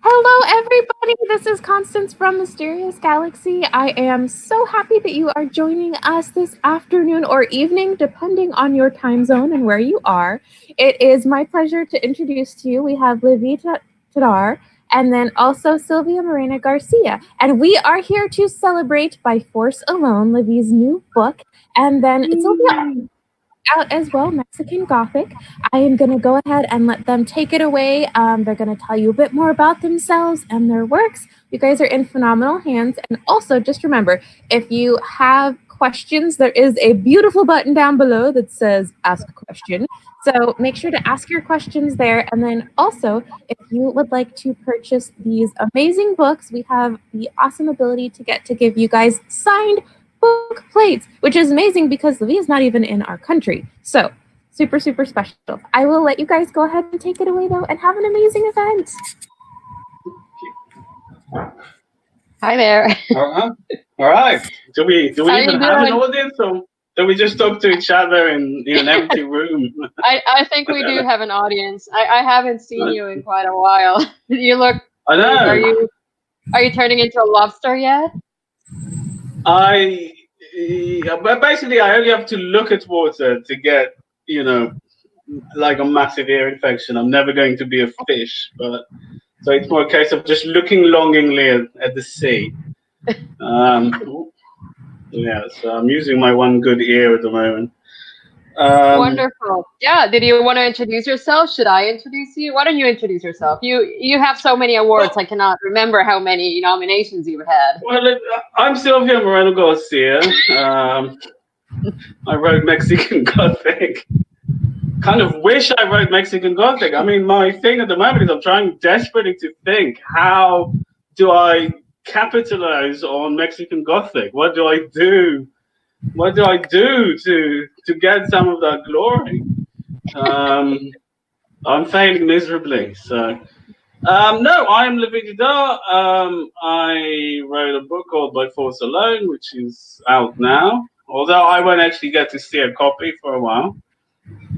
Hello, everybody. This is Constance from Mysterious Galaxy. I am so happy that you are joining us this afternoon or evening, depending on your time zone and where you are. It is my pleasure to introduce to you, we have Lavie Tidhar and then also Silvia Moreno-Garcia. And we are here to celebrate By Force Alone, Lavie's new book. And then Silvia out as well, Mexican Gothic. I am going to go ahead and let them take it away. They're going to tell you a bit more about themselves and their works. You guys are in phenomenal hands. And also, just remember, if you have questions, there is a beautiful button down below that says Ask a Question. So make sure to ask your questions there. And then also, if you would like to purchase these amazing books, we have the awesome ability to get to give you guys signed book plates, which is amazing because Lavie is not even in our country. So super, super special. I will let you guys go ahead and take it away though and have an amazing event. Hi there. All right. Do we even have an audience, or do we just talk to each other in an empty room? I think we do have an audience. I haven't seen you in quite a while. You look, I know. Are you turning into a lobster yet? But basically, I only have to look at water to get, you know, like a massive ear infection. I'm never going to be a fish, but so it's more a case of just looking longingly at the sea. Yeah, so I'm using my one good ear at the moment. Wonderful. Yeah. Did you want to introduce yourself? Should I introduce you? Why don't you introduce yourself? You have so many awards. Well, I cannot remember how many nominations you've had. Well, I'm Silvia Moreno-Garcia. I wrote Mexican Gothic. Kind of wish I wrote Mexican Gothic. I mean, my thing at the moment is I'm trying desperately to think, how do I capitalize on Mexican Gothic? What do I do? What do I do to get some of that glory? I'm failing miserably. So, no, I'm Lavie Tidhar. I wrote a book called By Force Alone, which is out now. Although I won't actually get to see a copy for a while,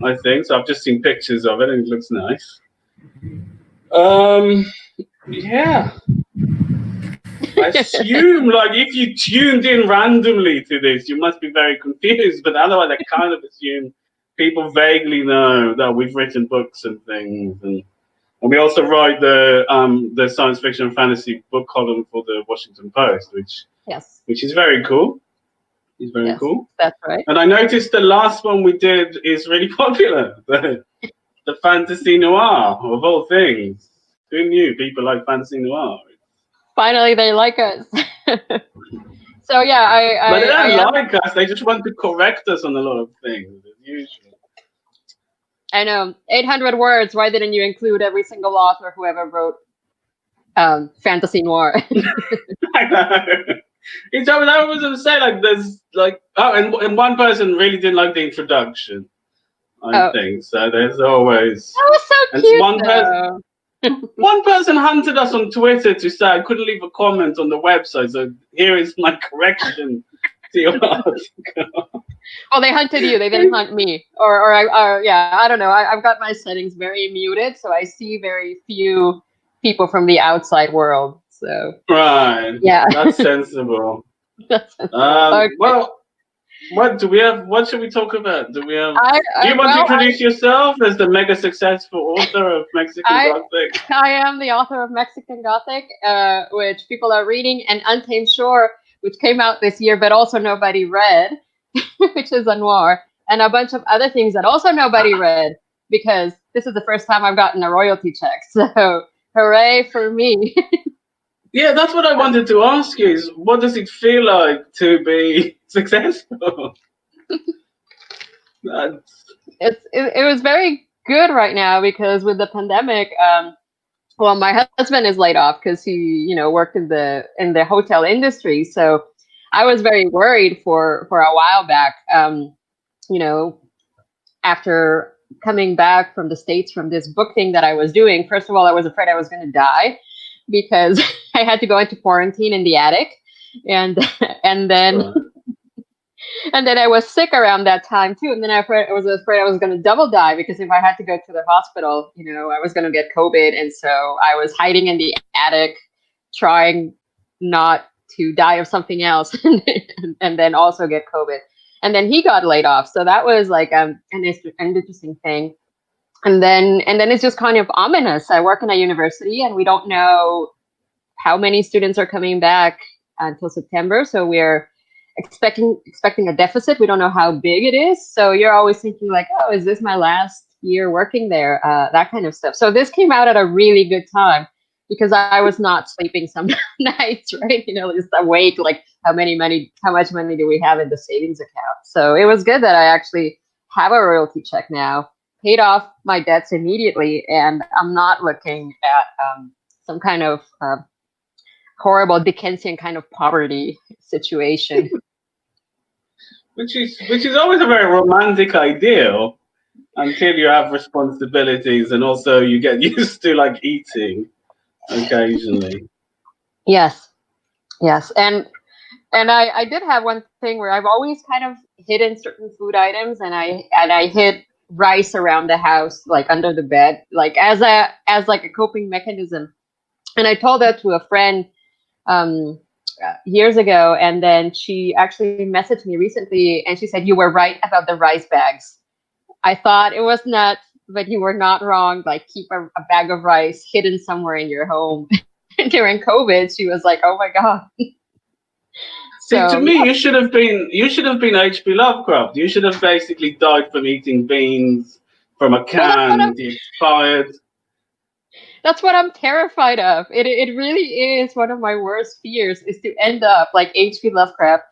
I think. So I've just seen pictures of it, and it looks nice. Yeah. I assume, like, if you tuned in randomly to this, you must be very confused, but otherwise I kind of assume people vaguely know that we've written books and things, and we also write the science fiction and fantasy book column for the Washington Post, which is very cool. It's very cool. That's right. And I noticed the last one we did is really popular, the fantasy noir, of all things. Who knew people like fantasy noir? Finally, they like us. So yeah, but they don't like us. They just want to correct us on a lot of things. Usually. I know. 800 words. Why didn't you include every single author, whoever wrote fantasy noir? I know. It's, I mean, I was gonna say, like, there's like, oh, and one person really didn't like the introduction. I think so. There's always. That was so cute. One person hunted us on Twitter to say I couldn't leave a comment on the website, so here is my correction to your article. Oh, they hunted you. They didn't hunt me. Or yeah, I don't know. I've got my settings very muted, so I see very few people from the outside world. So right. Yeah. That's sensible. That's sensible. Okay. Well, what do we have? What should we talk about? Do we have? Do you want to introduce yourself as the mega successful author of Mexican Gothic? I am the author of Mexican Gothic, which people are reading, and Untamed Shore, which came out this year, but also nobody read, which is a noir, and a bunch of other things that also nobody read, because this is the first time I've gotten a royalty check. So hooray for me! Yeah, that's what I wanted to ask you, is what does it feel like to be successful? It was very good right now, because with the pandemic, well, my husband is laid off because he, you know, worked in the hotel industry. So I was very worried for a while back, you know, after coming back from the States from this book thing that I was doing. First of all, I was afraid I was going to die, because I had to go into quarantine in the attic, and then And then I was sick around that time too. And then I was afraid I was going to double die, because if I had to go to the hospital, you know, I was going to get COVID. And so I was hiding in the attic, trying not to die of something else and then also get COVID. And then he got laid off. So that was like an interesting thing. And then it's just kind of ominous. I work in a university and we don't know how many students are coming back until September. So we're expecting a deficit. We don't know how big it is. So you're always thinking like, oh, is this my last year working there? That kind of stuff. So this came out at a really good time, because I was not sleeping some nights, right? You know, just awake, like how much money do we have in the savings account? So it was good that I actually have a royalty check now, paid off my debts immediately, and I'm not looking at some kind of horrible Dickensian kind of poverty situation. which is always a very romantic ideal until you have responsibilities, and also you get used to like eating occasionally. Yes. And I did have one thing where I've always kind of hidden certain food items, and I hid rice around the house, like under the bed, like as a coping mechanism. And I told that to a friend years ago, and then she actually messaged me recently and she said, "You were right about the rice bags. I thought it was nuts, but you were not wrong. Like, keep a bag of rice hidden somewhere in your home." During COVID, she was like, "Oh my God." So, see, to me, yeah. You should have been H.P. Lovecraft. You should have basically died from eating beans from a can. Well, the expired. That's what I'm terrified of. It really is one of my worst fears, is to end up like H.P. Lovecraft,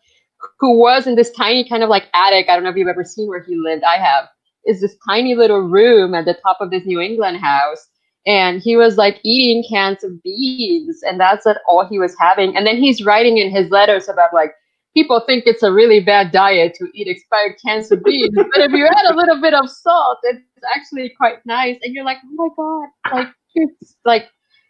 who was in this tiny kind of like attic. I don't know if you've ever seen where he lived. I have. It's this tiny little room at the top of this New England house. And he was like eating cans of beans, and that's like all he was having. And then he's writing in his letters about like, people think it's a really bad diet to eat expired cans of beans, but if you add a little bit of salt, it's actually quite nice. And you're like, oh my God, like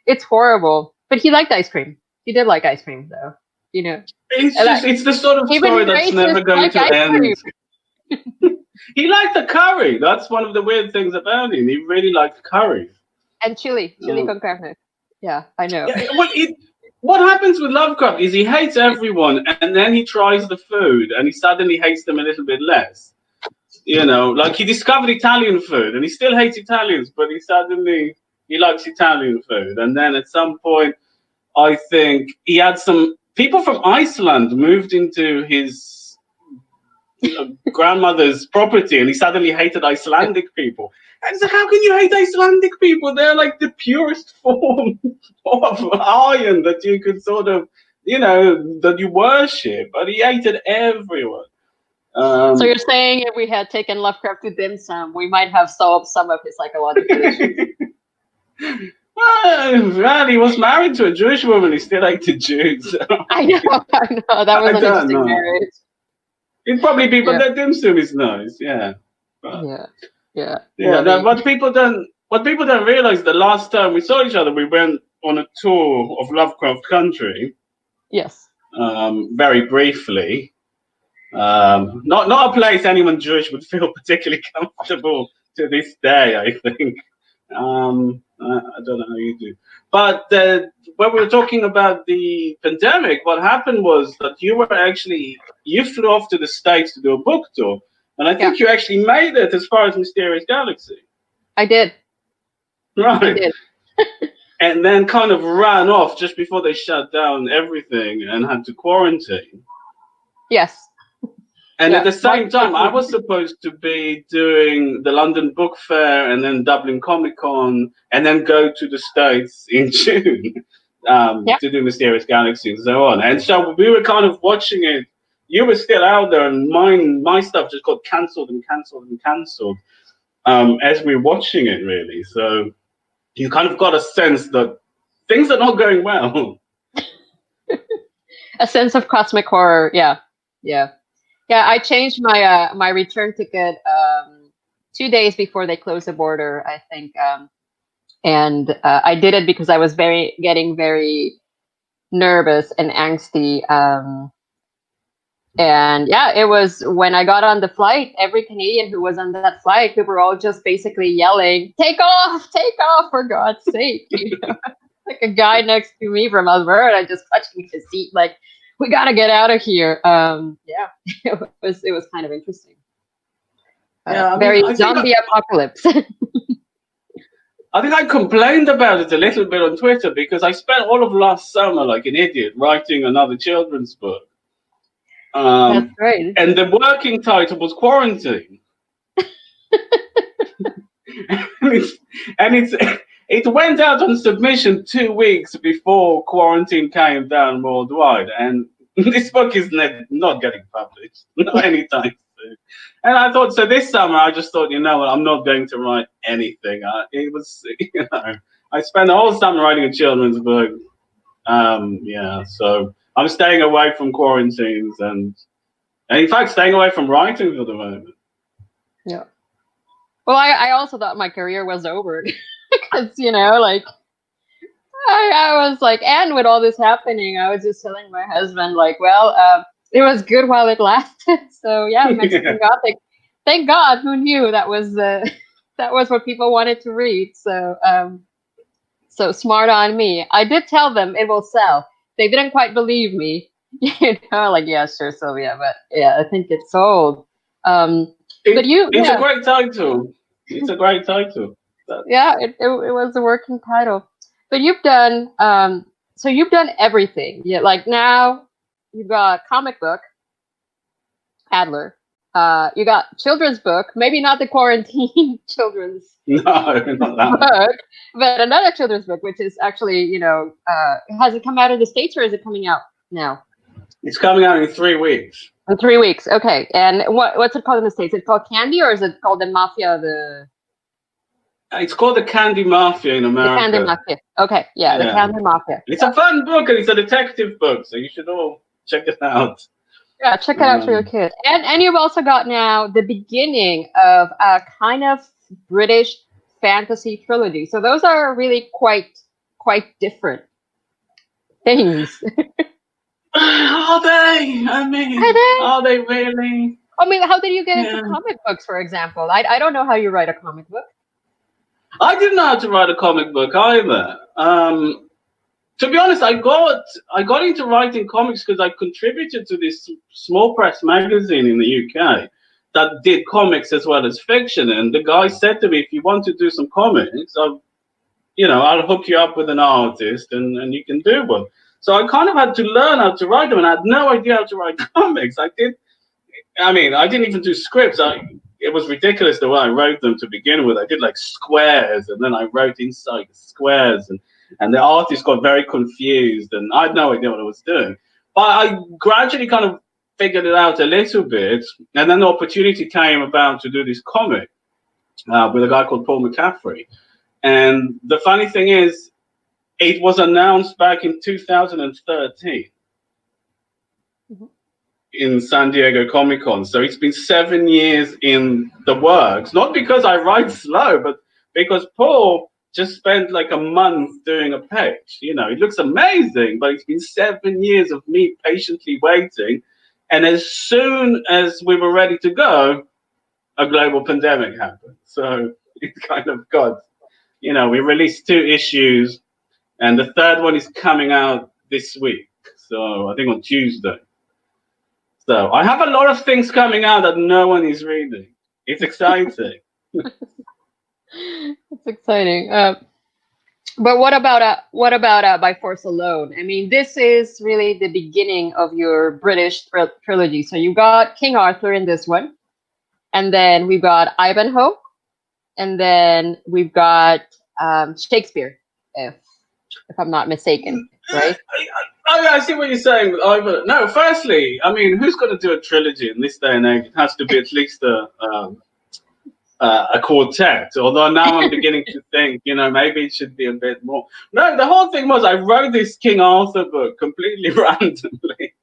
it's horrible. But he liked ice cream. He did like ice cream though, you know. It's just, it's the sort of story that's never going to end. He liked the curry. That's one of the weird things about him. He really liked curry. And chili con carne. Yeah, I know. Yeah, what happens with Lovecraft is he hates everyone, and then he tries the food, and he suddenly hates them a little bit less. You know, like he discovered Italian food, and he still hates Italians, but he suddenly likes Italian food. And then at some point, I think he had some people from Iceland moved into his grandmother's property, and he suddenly hated Icelandic people. And so how can you hate Icelandic people? They're like the purest form of iron that you could sort of, you know, that you worship. But he hated everyone. So you're saying if we had taken Lovecraft to dim sum, we might have solved some of his psychological issues. Well, he was married to a Jewish woman. He still hated Jews. I know. That was an interesting marriage. It'd probably be, but that dim sum is nice. Yeah. But. Yeah. Yeah. No, what people don't realize, the last time we saw each other, we went on a tour of Lovecraft Country. Yes. Very briefly. Not a place anyone Jewish would feel particularly comfortable to this day, I think. I don't know how you do. But when we were talking about the pandemic, what happened was that you flew off to the States to do a book tour. And I think you actually made it as far as Mysterious Galaxy. I did. Right. I did. And then kind of ran off just before they shut down everything and had to quarantine. Yes. And at the same time, I was supposed to be doing the London Book Fair and then Dublin Comic-Con and then go to the States in June to do Mysterious Galaxy and so on. And so we were kind of watching it. You were still out there, and my stuff just got cancelled as we're watching it, really. So you kind of got a sense that things are not going well. A sense of cosmic horror, yeah. I changed my return ticket 2 days before they closed the border, I think, and I did it because I was getting very nervous and angsty. And yeah, it was when I got on the flight, every Canadian who was on that flight, we were all just basically yelling, take off, for God's sake. You know? Like a guy next to me from Alberta just clutching his seat, like, we got to get out of here. Yeah, it was kind of interesting. Yeah, I mean, zombie apocalypse. I think I complained about it a little bit on Twitter because I spent all of last summer, like an idiot, writing another children's book. That's right. And the working title was Quarantine. It went out on submission 2 weeks before quarantine came down worldwide. And this book is not getting published, not anytime soon. And I thought, so this summer, I just thought, you know what, I'm not going to write anything. I spent the whole summer writing a children's book. Yeah, so I'm staying away from quarantines and in fact, staying away from writing for the moment. Yeah. Well, I also thought my career was over. Because, you know, like, I was like, and with all this happening, I was just telling my husband, like, well, it was good while it lasted. So, yeah, Mexican Gothic. Thank God, who knew that was what people wanted to read. So, so smart on me. I did tell them it will sell. They didn't quite believe me. You know, like, yeah, sure, Silvia, but yeah, I think it's sold. It's a great title. It's a great title. Yeah, it was a working title. But you've done, so you've done everything. Yeah, like now you've got comic book, Adler. You got children's book, maybe not the quarantine children's book, but another children's book, which is actually, you know, has it come out in the States or is it coming out now? It's coming out in 3 weeks. In 3 weeks, okay. And what's it called in the States? Is it called Candy or is it called the Mafia? It's called The Candy Mafia in America. The Candy Mafia. Okay, yeah, The Candy Mafia. It's a fun book, and it's a detective book, so you should all check it out. Yeah, check it out for your kids. And you've also got now the beginning of a kind of British fantasy trilogy. So those are really quite different things. Are they? I mean, are they really? I mean, how did you get into comic books, for example? I don't know how you write a comic book. I didn't know how to write a comic book either. To be honest, I got into writing comics because I contributed to this small press magazine in the UK that did comics as well as fiction. And the guy said to me, if you want to do some comics, I'll hook you up with an artist and you can do one. So I kind of had to learn how to write them, and I had no idea how to write comics. I didn't even do scripts. It was ridiculous the way I wrote them to begin with. I did like squares, and then I wrote inside the squares, and the artist got very confused, and I had no idea what I was doing. But I gradually kind of figured it out a little bit, and then the opportunity came about to do this comic with a guy called Paul McCaffrey. And the funny thing is, it was announced back in 2013 in San Diego Comic-Con. So it's been 7 years in the works, not because I write slow, but because Paul just spent like a month doing a page. You know, it looks amazing, but it's been 7 years of me patiently waiting. And as soon as we were ready to go, a global pandemic happened. So it kind of got, you know, we released 2 issues. And the third one is coming out this week. So I think on Tuesday. So I have a lot of things coming out that no one is reading. It's exciting. It's exciting. But what about By Force Alone? I mean, this is really the beginning of your British trilogy. So you got King Arthur in this one. And then we've got Ivanhoe. And then we've got Shakespeare. If I'm not mistaken, right? I see what you're saying. No, firstly, I mean, who's going to do a trilogy in this day and age? It has to be at least a quartet, although now I'm beginning to think, you know, maybe it should be a bit more. No, the whole thing was I wrote this King Arthur book completely randomly.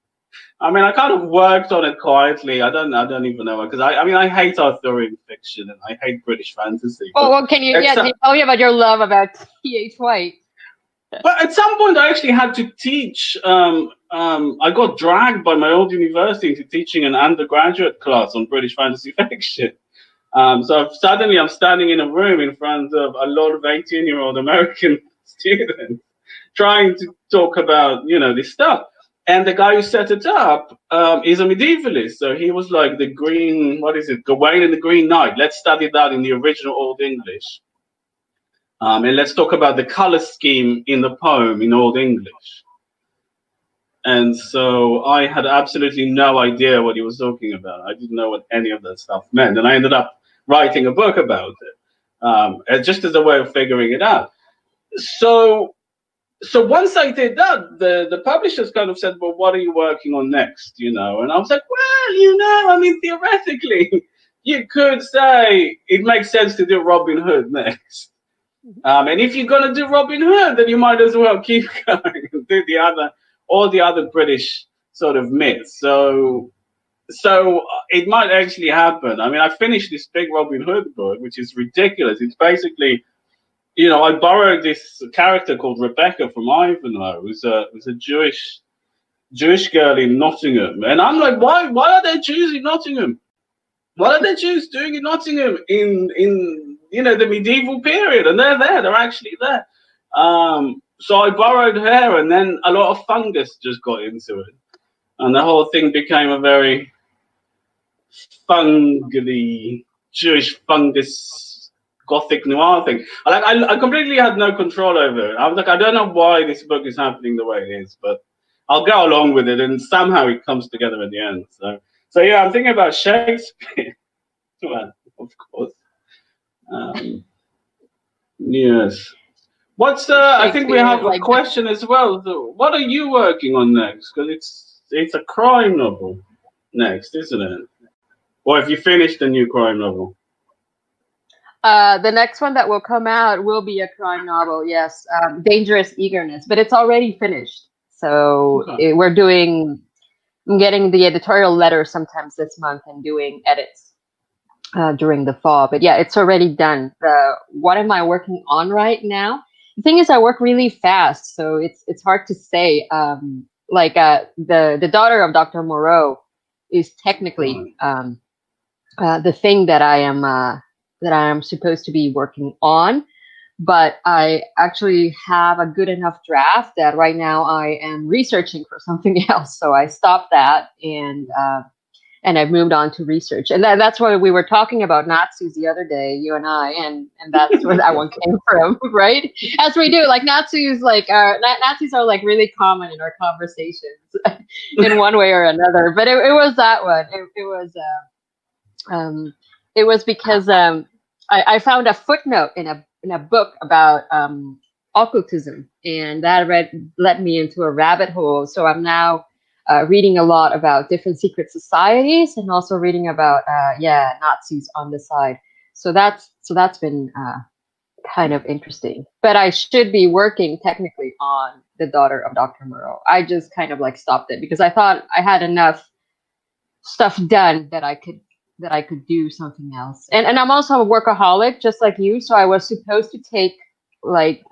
I mean, I kind of worked on it quietly. I don't even know because I hate Arthurian fiction and I hate British fantasy. Well, can you tell me about your love about T.H. White? But at some point, I actually had to teach. I got dragged by my old university into teaching an undergraduate class on British fantasy fiction. So suddenly I'm standing in a room in front of a lot of 18-year-old American students trying to talk about, you know, this stuff. And the guy who set it up is a medievalist. So he was like the green, what is it, Gawain and the Green Knight. Let's study that in the original Old English. And let's talk about the color scheme in the poem in Old English. And so I had absolutely no idea what he was talking about. I didn't know what any of that stuff meant. And I ended up writing a book about it, just as a way of figuring it out. So once I did that, the publishers kind of said, well, what are you working on next? You know, and I was like, well, you know, I mean, theoretically, you could say it makes sense to do Robin Hood next. And if you're going to do Robin Hood, then you might as well keep going and do the other, all the other British sort of myths. So it might actually happen. I mean, I finished this big Robin Hood book, which is ridiculous. It's basically, you know, I borrowed this character called Rebecca from Ivanhoe, who's a Jewish girl in Nottingham. And I'm like, why are there Jews in Nottingham? What are the Jews doing in Nottingham in you know, the medieval period? And they're there. They're actually there. So I borrowed her, and then a lot of fungus just got into it. And the whole thing became a very fungally, Jewish fungus, Gothic noir thing. Like, I completely had no control over it. I was like, I don't know why this book is happening the way it is, but I'll go along with it, and somehow it comes together at the end. So yeah, I'm thinking about Shakespeare, well, of course. Yes. What's I think we have a question as well. So what are you working on next? Because it's a crime novel next, isn't it? Or have you finished a new crime novel? The next one that will come out will be a crime novel. Yes, Dangerous Eagerness, but it's already finished. So okay. I'm getting the editorial letter sometimes this month and doing edits during the fall. But yeah, it's already done. What am I working on right now? The thing is, I work really fast, so it's hard to say. The daughter of Dr. Moreau is technically the thing that I am supposed to be working on. But I actually have a good enough draft that right now I am researching for something else. So I stopped that and I've moved on to research. And that's why we were talking about Nazis the other day, you and I, and that's where that one came from, right? As we do, Nazis are like really common in our conversations in one way or another. But it was that one. It was because I found a footnote in a book about occultism, and that led me into a rabbit hole. So I'm now reading a lot about different secret societies, and also reading about Nazis on the side. So that's been kind of interesting. But I should be working technically on The Daughter of Dr. Moreau. I just kind of like stopped it because I thought I had enough stuff done that I could do something else. And I'm also a workaholic, just like you. So I was supposed to take like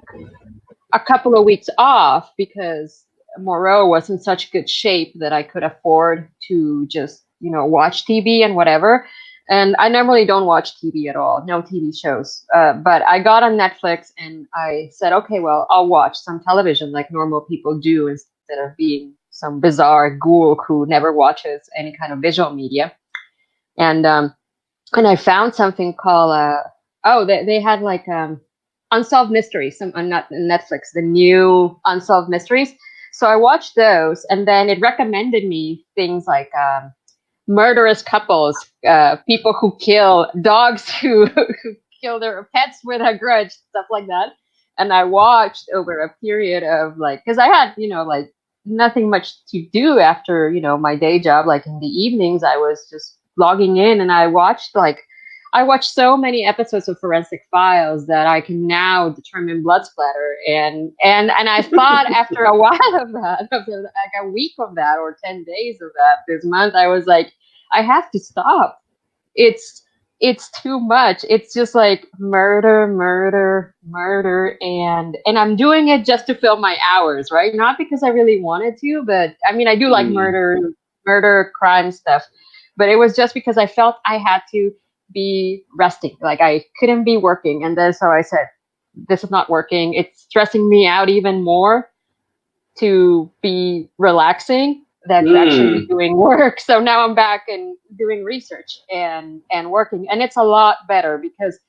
a couple of weeks off because Moreau was in such good shape that I could afford to just, you know, watch TV and whatever. And I normally don't watch TV at all, no TV shows. But I got on Netflix and I said, okay, well, I'll watch some television like normal people do instead of being some bizarre ghoul who never watches any kind of visual media. And I found something called they had like Unsolved Mysteries, not Netflix, the new Unsolved Mysteries. So I watched those, and then it recommended me things like murderous couples, people who kill dogs, who kill their pets with a grudge, stuff like that. And I watched over a period of like, because I had, you know, like nothing much to do after, you know, my day job. Like in the evenings, I was just logging in, and I watched so many episodes of Forensic Files that I can now determine blood splatter, and I thought after a while of that, after like a week of that or 10 days of that this month, I was like, I have to stop. It's it's too much. It's just like murder, murder, murder. And I'm doing it just to fill my hours, right? Not because I really wanted to, but I mean, I do like murder, crime stuff, but it was just because I felt I had to be resting. Like I couldn't be working. And then, so I said, this is not working. It's stressing me out even more to be relaxing than actually doing work. So now I'm back and doing research and working. And it's a lot better because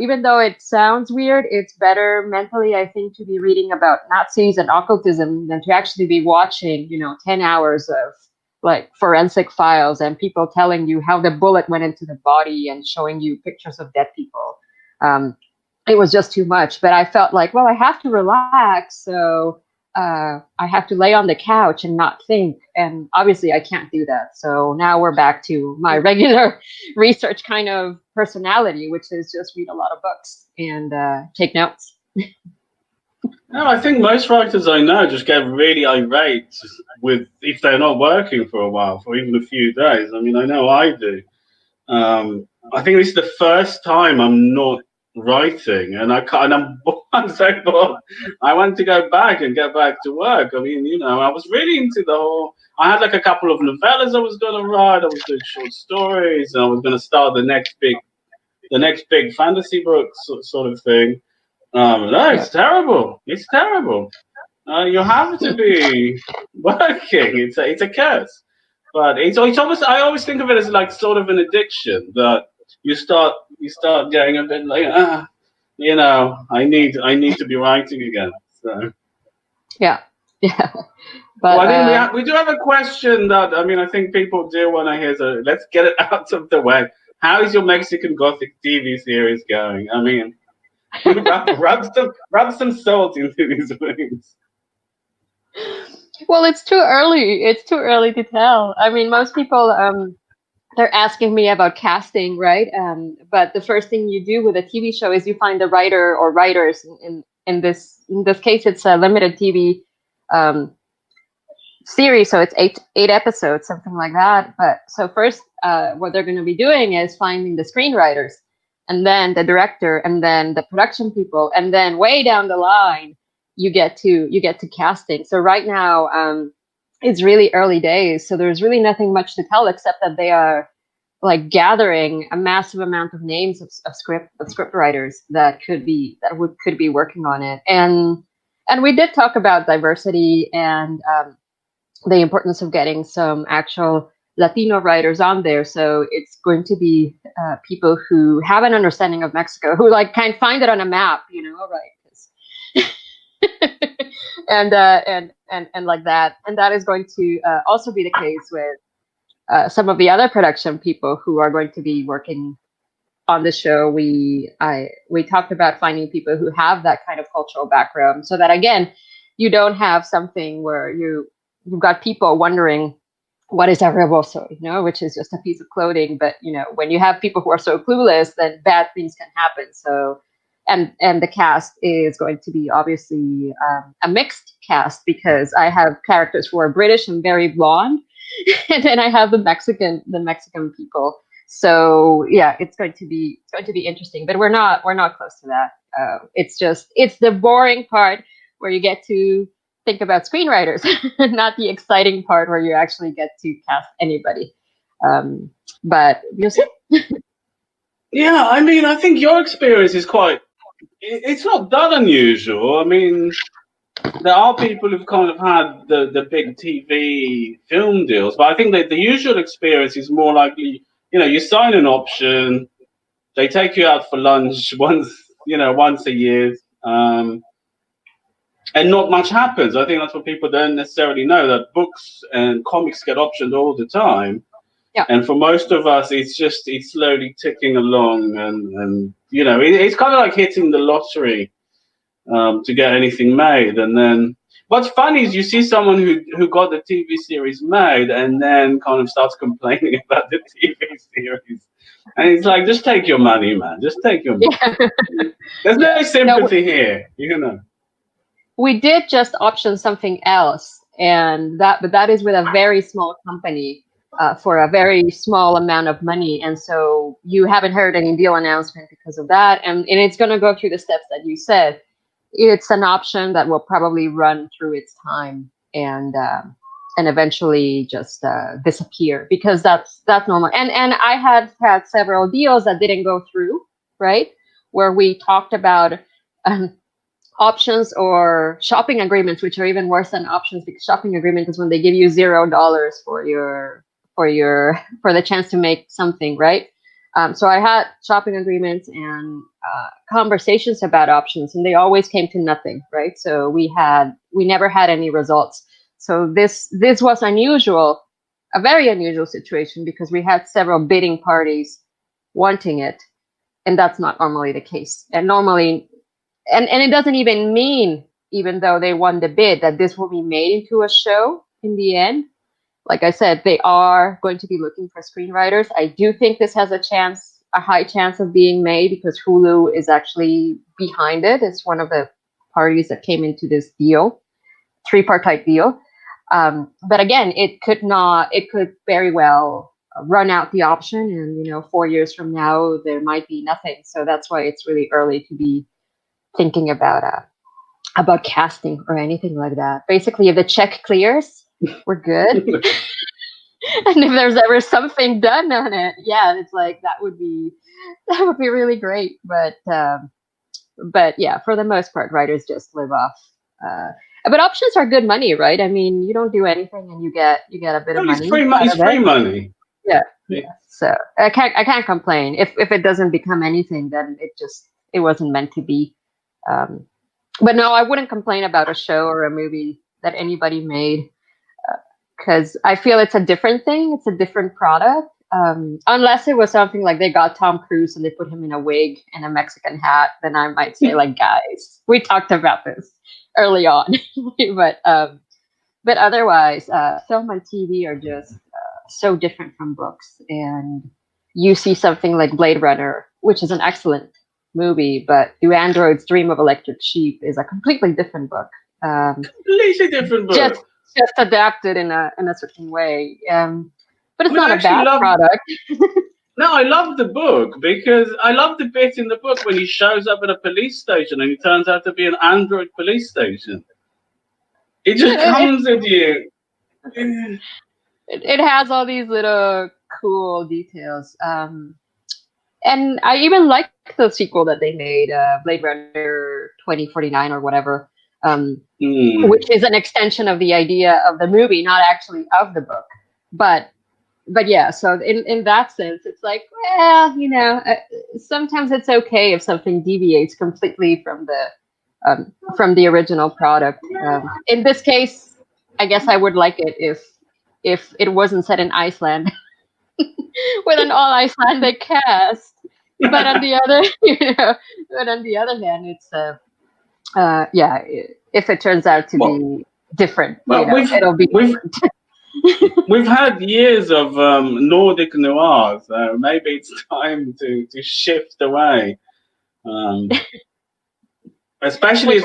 even though it sounds weird, it's better mentally, I think, to be reading about Nazis and occultism than to actually be watching, you know, 10 hours of like forensic files and people telling you how the bullet went into the body and showing you pictures of dead people. It was just too much, but I felt like, well, I have to relax. So I have to lay on the couch and not think. And obviously I can't do that. So now we're back to my regular research kind of personality, which is just read a lot of books and take notes. No, I think most writers I know just get really irate with if they're not working for a while, for even a few days. I mean, I know I do. I think this is the first time I'm not writing, and I'm so bored. I want to go back and get back to work. I mean, you know, I was really into the whole. I had like a couple of novellas I was going to write. I was doing short stories, and I was going to start the next big fantasy book sort of thing. No, it's terrible. It's terrible. You have to be working. It's a curse, but it's almost. I always think of it as like sort of an addiction that you start getting a bit like, you know, I need to be writing again. So yeah. But well, I think we do have a question that I mean I think people do want to hear. So let's get it out of the way. How is your Mexican Gothic TV series going? I mean. rub some salt into these wings. Well, it's too early. It's too early to tell. I mean, most people they're asking me about casting, right? But the first thing you do with a TV show is you find the writer or writers. In this case, it's a limited TV series, so it's eight episodes, something like that. But so first, what they're going to be doing is finding the screenwriters. And then the director, and then the production people, and then way down the line, you get to casting. So right now, it's really early days. So there's really nothing much to tell except that they are like gathering a massive amount of names of script writers that could be working on it. And we did talk about diversity and the importance of getting some actual Latino writers on there, so it's going to be people who have an understanding of Mexico, who like can find it on a map, you know, right? and like that, and that is going to also be the case with some of the other production people who are going to be working on the show. We talked about finding people who have that kind of cultural background, so that again, you don't have something where you've got people wondering, what is a rebozo, you know, which is just a piece of clothing. But, you know, when you have people who are so clueless, then bad things can happen. So, and the cast is going to be obviously a mixed cast, because I have characters who are British and very blonde, and then I have the Mexican people. So yeah, it's going to be interesting, but we're not close to that. It's the boring part where you get to think about screenwriters, not the exciting part where you actually get to cast anybody. But you'll see. Yeah, I mean, I think your experience is it's not that unusual. I mean, there are people who've kind of had the big TV film deals, but I think that the usual experience is more likely, you know, you sign an option, they take you out for lunch once a year, and not much happens. I think that's what people don't necessarily know, that books and comics get optioned all the time. Yeah. And for most of us, it's slowly ticking along. And you know, it's kind of like hitting the lottery to get anything made. And then what's funny is you see someone who got the TV series made and then kind of starts complaining about the TV series. And it's like, just take your money, man. Just take your money. Yeah. There's no sympathy here, you know. We did just option something else, but that is with a very small company. for a very small amount of money. And so you haven't heard any deal announcement because of that. And it's going to go through the steps that you said. It's an option that will probably run through its time and eventually just disappear, because that's normal. And I have had several deals that didn't go through, right? Where we talked about options or shopping agreements, which are even worse than options, because shopping agreement is when they give you $0 for the chance to make something, right? So I had shopping agreements and conversations about options, and they always came to nothing, right? So we never had any results. So this was unusual, a very unusual situation, because we had several bidding parties wanting it, and that's not normally the case. And normally, and it doesn't even mean, even though they won the bid, that this will be made into a show in the end. Like I said, they are going to be looking for screenwriters. I do think this has a high chance of being made, because Hulu is actually behind it. It's one of the parties that came into this deal, three-party deal. But again, it could very well run out the option, and 4 years from now there might be nothing. So that's why it's really early to be thinking about casting or anything like that. Basically, if the check clears, we're good. And if there's ever something done on it, yeah, it's like that would be really great. But yeah, for the most part, writers just live off. But options are good money, right? I mean, you don't do anything and you get a bit of money. It's free money. Yeah. So I can't complain. If it doesn't become anything, then it wasn't meant to be. But no, I wouldn't complain about a show or a movie that anybody made, because I feel it's a different thing. It's a different product. Unless it was something like they got Tom Cruise and they put him in a wig and a Mexican hat, then I might say, like, guys, we talked about this early on. But otherwise, film and TV are just so different from books. And you see something like Blade Runner, which is an excellent movie, but Do Androids Dream of Electric Sheep is a completely different book. Completely different book. Just adapted in a certain way. But it's not a bad product. No, I love the book, because I love the bit in the book when he shows up at a police station and he turns out to be an android police station. It just comes at you. It has all these little cool details. And I even like the sequel that they made, Blade Runner 2049 or whatever, which is an extension of the idea of the movie, not actually of the book. But yeah, so in that sense, it's like, well, sometimes it's okay if something deviates completely from the original product. In this case, I guess I would like it if it wasn't set in Iceland with an all Icelandic cast. But on the other, hand, it's yeah, if it turns out to be different, it'll be different. We've had years of Nordic noir, so maybe it's time to shift away. Especially,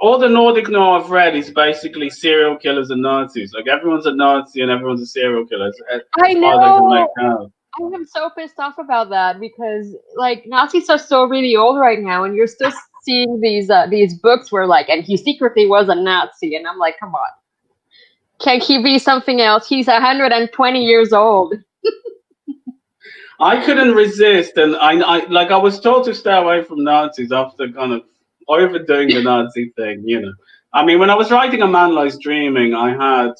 all the Nordic noir I've read is basically serial killers and Nazis. Like, everyone's a Nazi and everyone's a serial killer. I know. I am so pissed off about that, because, like, Nazis are so really old right now, and you're still seeing these books where, like, and he secretly was a Nazi, and I'm like, come on. Can he be something else? He's 120 years old. I couldn't resist, and I was told to stay away from Nazis after kind of overdoing the Nazi thing, I mean, when I was writing A Man Lies Dreaming, I had,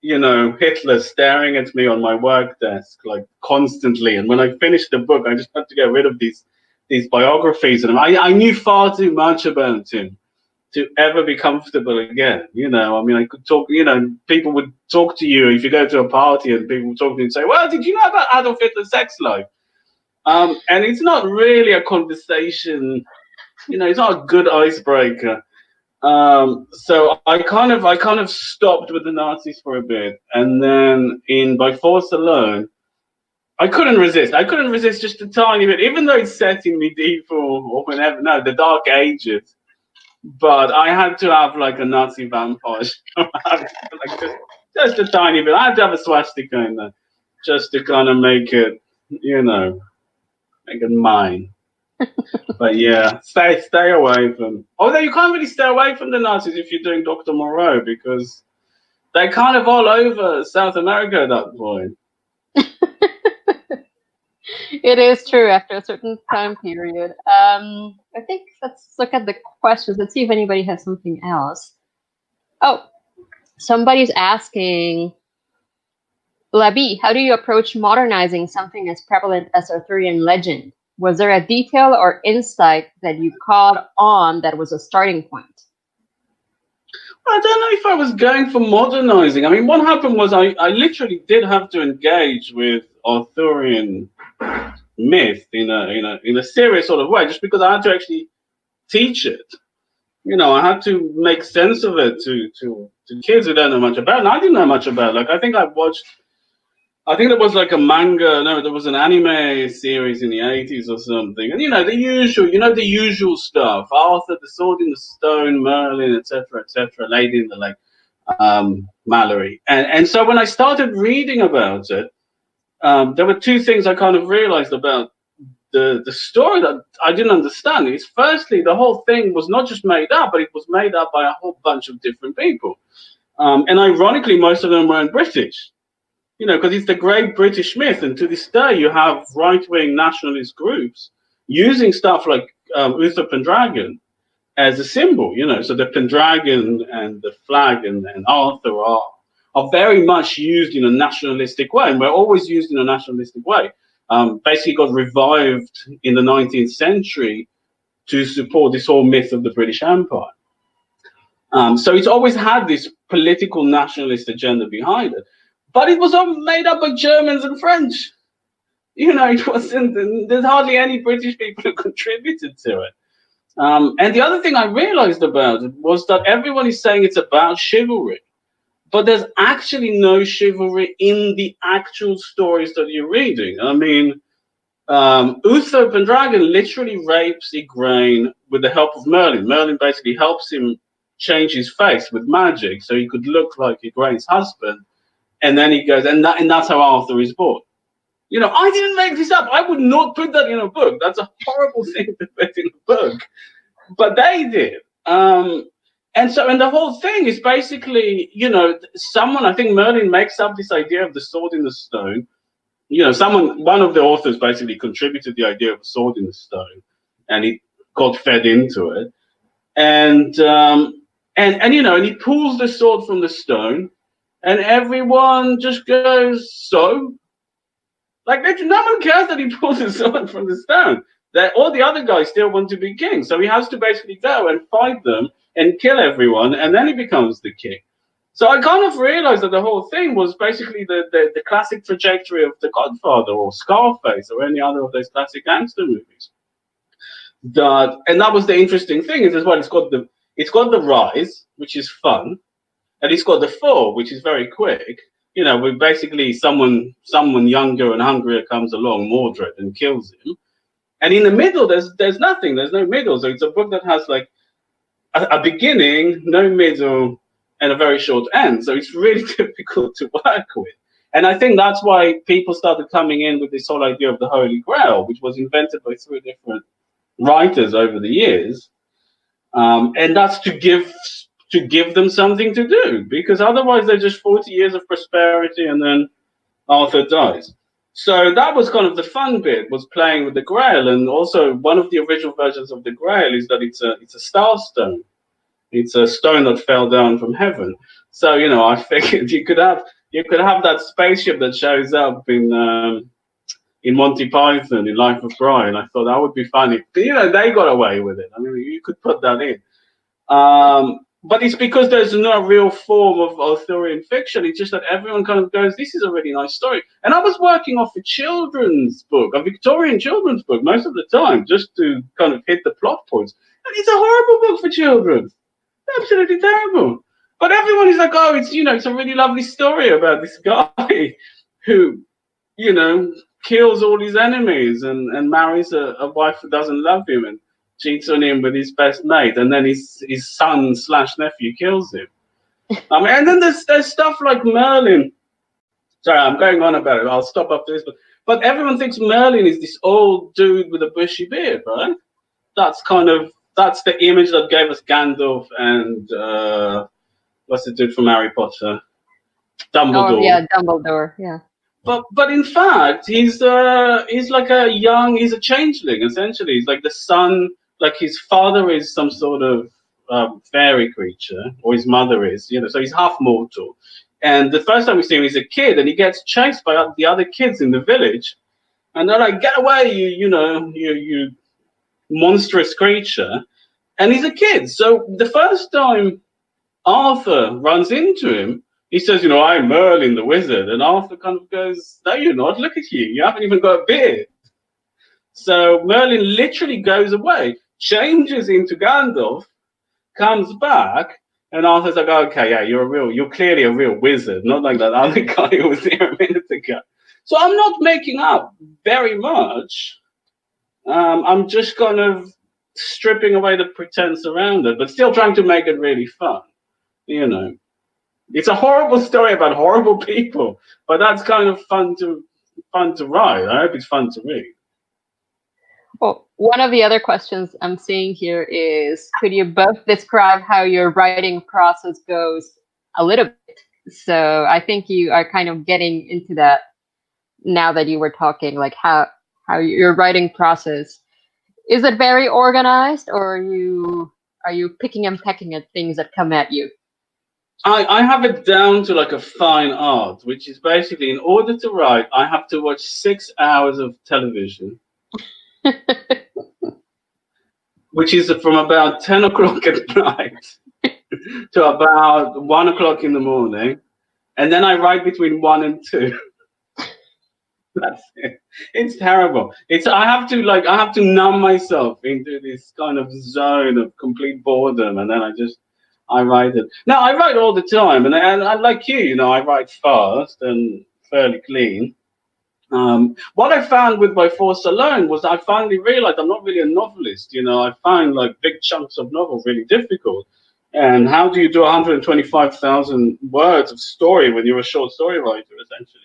Hitler staring at me on my work desk, like, constantly. And when I finished the book, I just had to get rid of these biographies, and I knew far too much about him to ever be comfortable again, I mean, I could talk, people would talk to you if you go to a party, and people would talk to you and say, well, did you know about Adolf Hitler's sex life? And it's not really a conversation, it's not a good icebreaker. So I kind of stopped with the Nazis for a bit, and then in By Force Alone, I couldn't resist just a tiny bit, even though it's set in medieval or whenever, no, the Dark Ages. But I had to have, like, a Nazi vampire. Like, just just a tiny bit. I had to have a swastika in there just to kind of make it, you know, make it mine. But yeah, stay away from. Although you can't really stay away from the Nazis if you're doing Dr. Moreau, because they're kind of all over South America at that point. It is true after a certain time period. I think let's look at the questions. Let's see if anybody has something else. Oh, somebody's asking, Lavie, how do you approach modernizing something as prevalent as Arthurian legend? Was there a detail or insight that you called on that was a starting point? I don't know if I was going for modernizing. I mean, what happened was I literally did have to engage with Arthurian myth in a serious sort of way, just because I had to actually teach it. You know, I had to make sense of it to kids who don't know much about it. And I didn't know much about it. Like, I think there was like a manga, no, there was an anime series in the 80s or something. And, you know, the usual stuff. Arthur, The Sword in the Stone, Merlin, etc., Lady in the Lake, Mallory. And so when I started reading about it, there were two things I kind of realized about the story that I didn't understand. Is firstly, the whole thing was not just made up, but it was made up by a whole bunch of different people. And ironically, most of them weren't British. You know, because it's the great British myth, and to this day you have right-wing nationalist groups using stuff like Uther Pendragon as a symbol, you know. So the Pendragon and the flag and Arthur are very much used in a nationalistic way, and we're always used in a nationalistic way. Basically got revived in the 19th century to support this whole myth of the British Empire. So it's always had this political nationalist agenda behind it. But it was all made up by Germans and French. You know, it wasn't, there's hardly any British people who contributed to it. And the other thing I realized about it was that everyone is saying it's about chivalry, but there's actually no chivalry in the actual stories that you're reading. I mean, Uther Pendragon literally rapes Igraine with the help of Merlin. Merlin basically helps him change his face with magic so he could look like Igraine's husband. And then he goes, and that's how Arthur is born. You know, I didn't make this up. I would not put that in a book. That's a horrible thing to put in a book. But they did. And the whole thing is basically, you know, someone, I think Merlin makes up this idea of the sword in the stone. You know, one of the authors basically contributed the idea of a sword in the stone, and it got fed into it. And you know, and he pulls the sword from the stone, and everyone just goes, so? Like, no one cares that he pulls his sword from the stone. All the other guys still want to be king. So he has to basically go and fight them and kill everyone, and then he becomes the king. So I kind of realized that the whole thing was basically the classic trajectory of The Godfather or Scarface or any other of those classic gangster movies. And that was the interesting thing is as well, it's got the rise, which is fun. And it's got the fall, which is very quick. You know, we basically someone younger and hungrier comes along, Mordred, and kills him. And in the middle, there's nothing. There's no middle. So it's a book that has like a beginning, no middle, and a very short end. So it's really difficult to work with. And I think that's why people started coming in with this whole idea of the Holy Grail, which was invented by three different writers over the years. And that's to give them something to do, because otherwise they're just 40 years of prosperity and then Arthur dies. So that was kind of the fun bit, was playing with the Grail. And also one of the original versions of the Grail is that it's a star stone. It's a stone that fell down from heaven. So, you know, I figured you could have that spaceship that shows up in Monty Python, in Life of Brian. I thought that would be funny. But, you know, they got away with it. I mean, you could put that in. But it's because there's no real form of Arthurian fiction. It's just that everyone kind of goes, this is a really nice story. And I was working off a children's book, a Victorian children's book, most of the time, just to kind of hit the plot points. And it's a horrible book for children. Absolutely terrible. But everyone is like, oh, it's, you know, it's a really lovely story about this guy who, you know, kills all his enemies and marries a wife who doesn't love him and cheats on him with his best mate, and then his son/nephew kills him. And then there's stuff like Merlin. Sorry, I'm going on about it. I'll stop after this. But everyone thinks Merlin is this old dude with a bushy beard, right? That's kind of, that's the image that gave us Gandalf and what's the dude from Harry Potter? Dumbledore. Oh, yeah, Dumbledore, yeah. But in fact, he's like a young, he's a changeling, essentially. He's like the son, like his father is some sort of fairy creature, or his mother is, you know, so he's half mortal. And the first time we see him, he's a kid, and he gets chased by the other kids in the village. And they're like, get away, you monstrous creature. And he's a kid. So the first time Arthur runs into him, he says, you know, I'm Merlin the wizard. And Arthur kind of goes, no, you're not. Look at you. You haven't even got a beard. So Merlin literally goes away, changes into Gandalf, comes back. And Arthur's like, okay, yeah, you're clearly a real wizard, not like that other guy who was there a minute ago. So I'm not making up very much. I'm just kind of stripping away the pretense around it, but still trying to make it really fun. You know, it's a horrible story about horrible people, but that's kind of fun to write. I hope it's fun to read. Well, one of the other questions I'm seeing here is, could you both describe how your writing process goes a little bit? So I think you are kind of getting into that now that you were talking, like how your writing process, is it very organized, or are you picking and pecking at things that come at you? I have it down to like a fine art, which is basically, in order to write, I have to watch 6 hours of television. Which is from about 10 o'clock at night to about 1 o'clock in the morning, and then I write between 1 and 2. That's it. It's terrible. I have to numb myself into this kind of zone of complete boredom, and then I write it. Now, I write all the time, and I like you, you know, I write fast and fairly clean. What I found with By Force Alone was I finally realized I'm not really a novelist. You know, I find like big chunks of novel really difficult. And how do you do 125,000 words of story when you're a short story writer, essentially?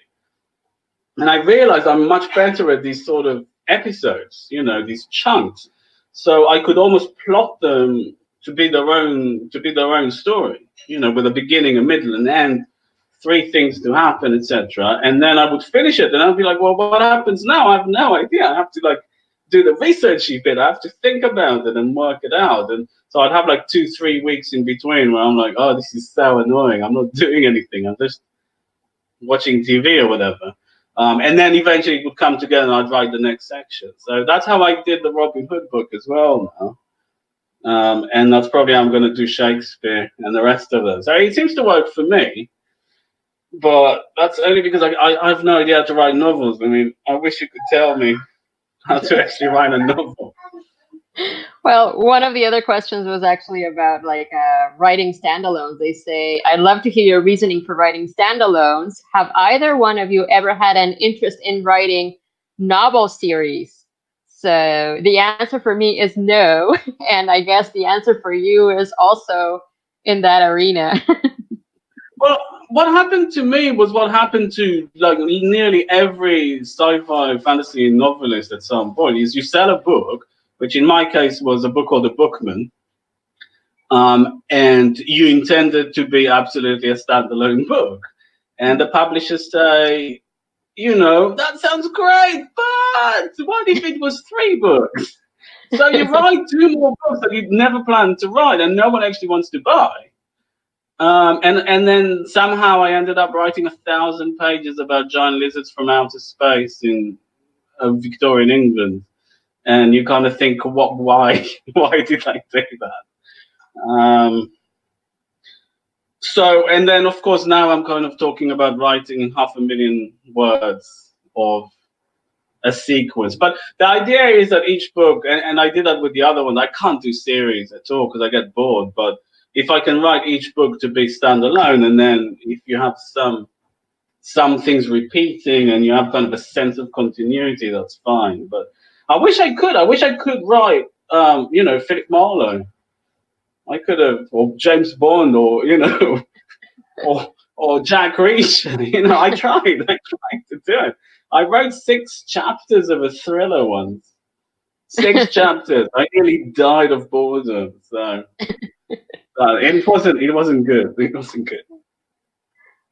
And I realized I'm much better at these sort of episodes, you know, these chunks. So I could almost plot them to be their own story, you know, with a beginning, a middle, and end. 3 things to happen, etc. And then I would finish it, and I'd be like, well, what happens now? I have no idea. I have to like do the researchy bit. I have to think about it and work it out. And so I'd have like 2-3 weeks in between where I'm like, oh, this is so annoying. I'm not doing anything. I'm just watching TV or whatever. And then eventually it would come together, and I'd write the next section. So that's how I did the Robin Hood book as well now. And that's probably how I'm going to do Shakespeare and the rest of them. So it seems to work for me. But that's only because I have no idea how to write novels. I mean, I wish you could tell me how to actually write a novel. Well, one of the other questions was actually about like writing standalones. They say, I'd love to hear your reasoning for writing standalones. Have either one of you ever had an interest in writing novel series? So the answer for me is no. And I guess the answer for you is also in that arena. Well, what happened to me was what happened to like nearly every sci-fi fantasy novelist at some point is you sell a book, which in my case was a book called The Bookman, and you intend it to be absolutely a standalone book. And the publishers say, you know, that sounds great, but what if it was 3 books? So you write 2 more books that you'd never planned to write and no one actually wants to buy. And then somehow I ended up writing 1,000 pages about giant lizards from outer space in Victorian England. And you kind of think, what? Why did I do that? And then, of course, now I'm kind of talking about writing 500,000 words of a sequence. But the idea is that each book, and I did that with the other one, I can't do series at all because I get bored, but if I can write each book to be standalone, and then if you have some things repeating and you have kind of a sense of continuity, that's fine. But I wish I could. I wish I could write, you know, Philip Marlowe. I could have, or James Bond, or, you know, or Jack Reacher. You know, I tried to do it. I wrote 6 chapters of a thriller once. 6 chapters. I nearly died of boredom. So it wasn't good. It wasn't good.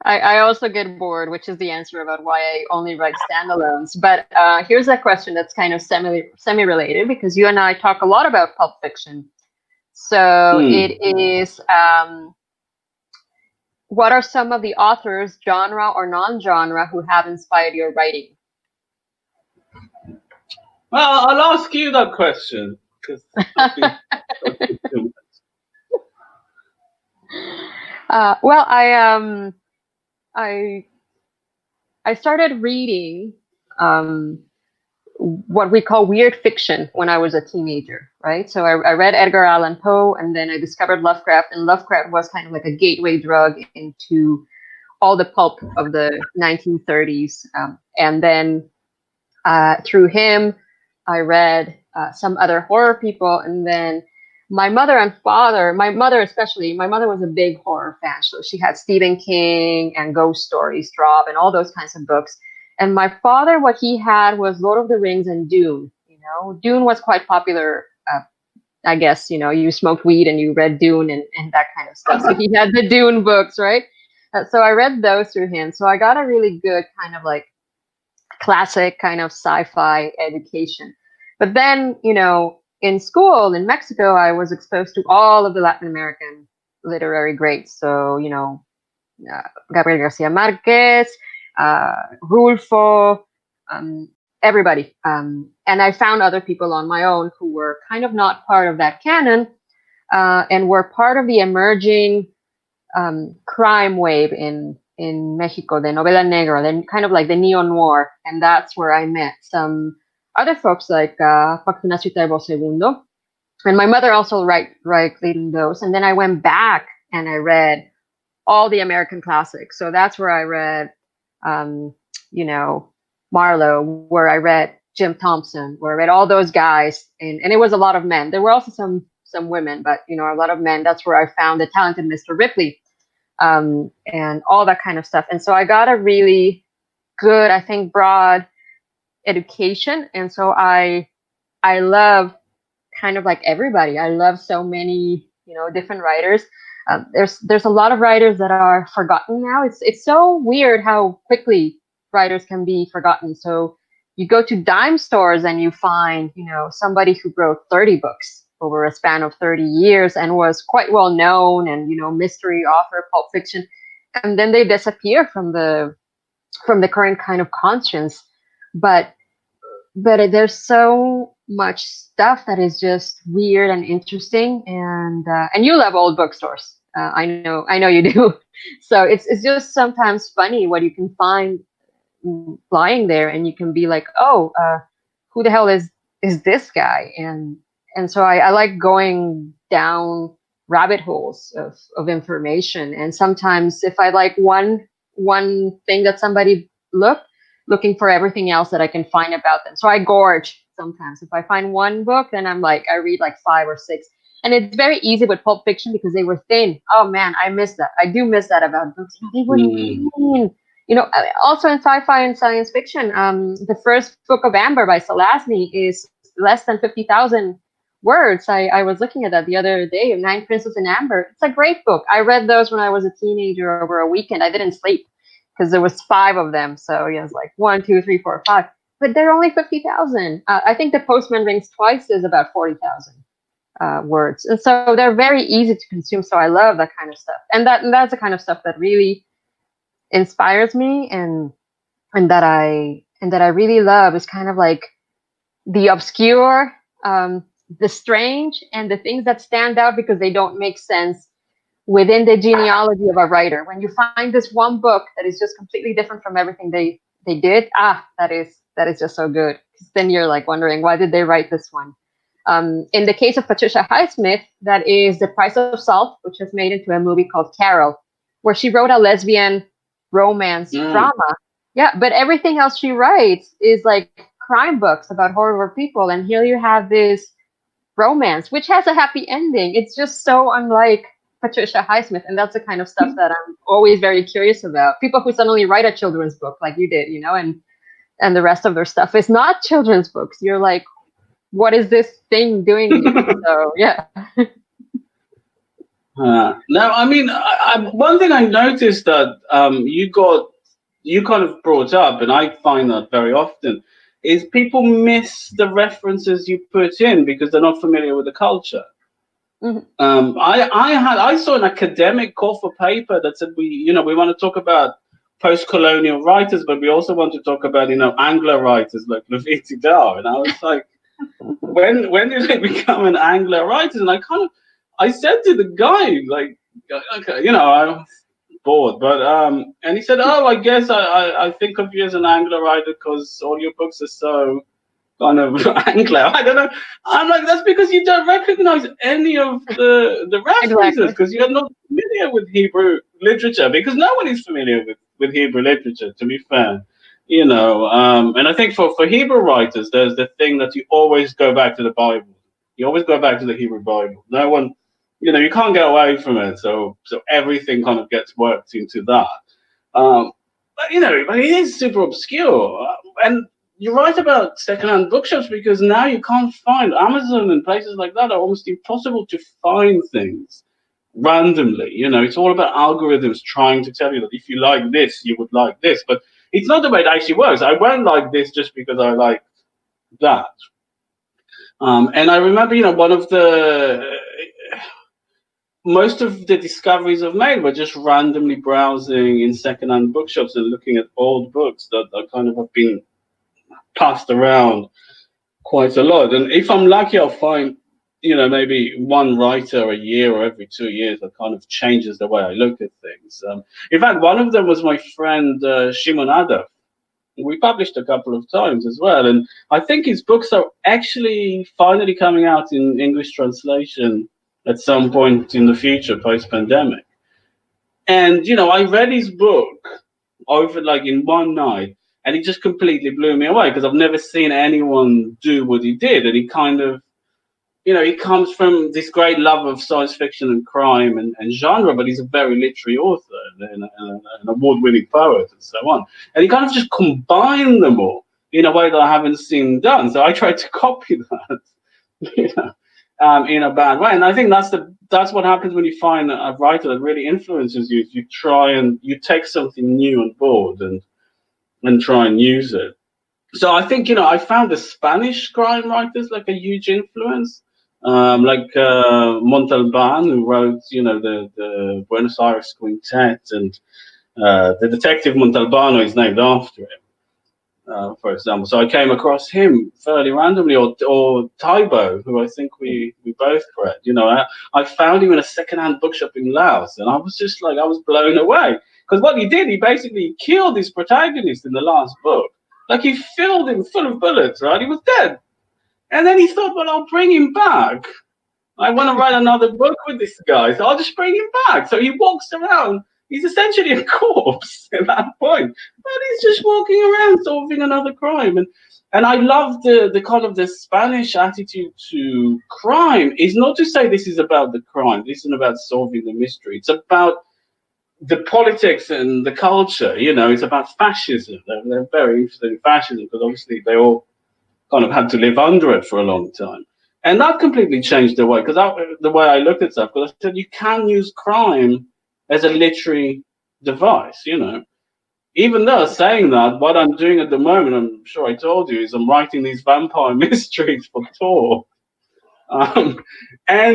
I also get bored, which is the answer about why I only write standalones. But here's a question that's kind of semi-related, because you and I talk a lot about pulp fiction. So it is, what are some of the authors, genre or non-genre, who have inspired your writing? Well, I'll ask you that question, because well, I started reading what we call weird fiction when I was a teenager, right? So I read Edgar Allan Poe, and then I discovered Lovecraft, and Lovecraft was kind of like a gateway drug into all the pulp of the 1930s. And then through him, I read some other horror people, and then my mother and father, my mother especially, my mother was a big horror fan. So she had Stephen King and ghost stories, Straub, and all those kinds of books. And my father, what he had was Lord of the Rings and Dune. You know, Dune was quite popular. I guess, you know, you smoked weed and you read Dune and that kind of stuff. So he had the Dune books, right? So I read those through him. So I got a really good kind of like classic kind of sci-fi education. But then, you know, in school in Mexico, I was exposed to all of the Latin American literary greats. So, you know, Gabriel Garcia Marquez, Rulfo, everybody. And I found other people on my own who were kind of not part of that canon and were part of the emerging crime wave in Mexico, the novela negra, then kind of like the neo-noir. And that's where I met some other folks like Ignacio Taibo Segundo, and my mother also reading those. And then I went back and I read all the American classics. So that's where I read, you know, Marlowe, where I read Jim Thompson, where I read all those guys, and it was a lot of men. There were also some women, but you know, a lot of men. That's where I found The Talented Mr. Ripley, and all that kind of stuff. And so I got a really good, I think, broad education. And so I love kind of like everybody. I love so many, you know, different writers. There's a lot of writers that are forgotten now. It's so weird how quickly writers can be forgotten. So you go to dime stores and you find, you know, somebody who wrote 30 books over a span of 30 years and was quite well known, and, you know, mystery author, pulp fiction, and then they disappear from the current kind of conscience. But there's so much stuff that is just weird and interesting, and you love old bookstores. I know you do. So it's just sometimes funny what you can find lying there, and you can be like, oh, who the hell is this guy? And so I like going down rabbit holes of information. And sometimes if I like one thing that somebody looking for everything else that I can find about them. So I gorge sometimes. If I find one book, then I'm like, I read like 5 or 6. And it's very easy with pulp fiction because they were thin. Oh man, I miss that. I do miss that about books. They were thin. You know, also in sci-fi and science fiction, the first book of Amber by Selastny is less than 50,000 words. I was looking at that the other day, 9 Princess in Amber. It's a great book. I read those when I was a teenager over a weekend. I didn't sleep, because there was 5 of them. So it was like 1, 2, 3, 4, 5. But they're only 50,000. I think The Postman Rings Twice is about 40,000 words. And so they're very easy to consume. So I love that kind of stuff. And that's the kind of stuff that really inspires me and that I really love, is kind of like the obscure, the strange, and the things that stand out because they don't make sense within the genealogy of a writer. When you find this one book that is just completely different from everything they did, that is just so good. Then you're like wondering, why did they write this one? In the case of Patricia Highsmith, that is The Price of Salt, which was made into a movie called Carol, where she wrote a lesbian romance drama. Yeah, but everything else she writes is like crime books about horrible people. And here you have this romance, which has a happy ending. It's just so unlike Patricia Highsmith, and that's the kind of stuff that I'm always very curious about. People who suddenly write a children's book like you did, you know, and the rest of their stuff is not children's books. You're like, what is this thing doing? So, yeah. No, I mean, one thing I noticed that you kind of brought up, and I find that very often, is people miss the references you put in because they're not familiar with the culture. Mm-hmm. I saw an academic call for paper that said we want to talk about post-colonial writers, but we also want to talk about Anglo writers like Lavie Tidhar, and I was like, when did they become an Anglo writer? And I said to the guy, like, okay, I was bored, but and he said, oh, I guess I think of you as an Anglo writer because all your books are so kind of Anglo. I don't know. I'm like, that's because you don't recognize any of the references because you're not familiar with Hebrew literature, because no one is familiar with Hebrew literature, to be fair. And I think for Hebrew writers, there's the thing that you always go back to the Bible. You always go back to the Hebrew Bible. No one, you can't get away from it. So everything kind of gets worked into that. But it is super obscure. And you're right about secondhand bookshops, because now you can't find Amazon and places like that are almost impossible to find things randomly. It's all about algorithms trying to tell you that if you like this, you would like this. But it's not the way it actually works. I won't like this just because I like that. And I remember, one of most of the discoveries I've made were just randomly browsing in secondhand bookshops and looking at old books that kind of have been passed around quite a lot. And if I'm lucky, I'll find, maybe one writer a year or every 2 years that kind of changes the way I look at things. In fact, one of them was my friend Shimon Adaf. We published a couple of times as well, and I think his books are actually finally coming out in English translation at some point in the future, post-pandemic. And I read his book over like in one night, and it just completely blew me away because I've never seen anyone do what he did. And he kind of, he comes from this great love of science fiction and crime and genre, but he's a very literary author and an award-winning poet and so on. And he kind of just combined them all in a way that I haven't seen done. So I tried to copy that, in a bad way. And I think that's what happens when you find a writer that really influences you. You try and you take something new on board and try and use it. So I think, I found the Spanish crime writers like a huge influence. Montalbán, who wrote, the Buenos Aires Quintet, and the detective Montalbano is named after him, for example. So I came across him fairly randomly, or Taibo, who I think we both read. I found him in a secondhand bookshop in Laos, and I was just like, I was blown away. Because what he did, he basically killed his protagonist in the last book. Like, he filled him full of bullets, right? He was dead. And then he thought, well, I'll bring him back. I want to write another book with this guy, so I'll just bring him back. So he walks around. He's essentially a corpse at that point. But he's just walking around solving another crime. And I love the kind of the Spanish attitude to crime. It's not to say this is about the crime. This isn't about solving the mystery. It's about the politics and the culture. It's about fascism. They're very interested in fascism because obviously they all kind of had to live under it for a long time. And that completely changed the way, because the way I looked at stuff, because I said you can use crime as a literary device, Even though saying that, what I'm doing at the moment, I'm sure I told you, is I'm writing these vampire mysteries for Tor. And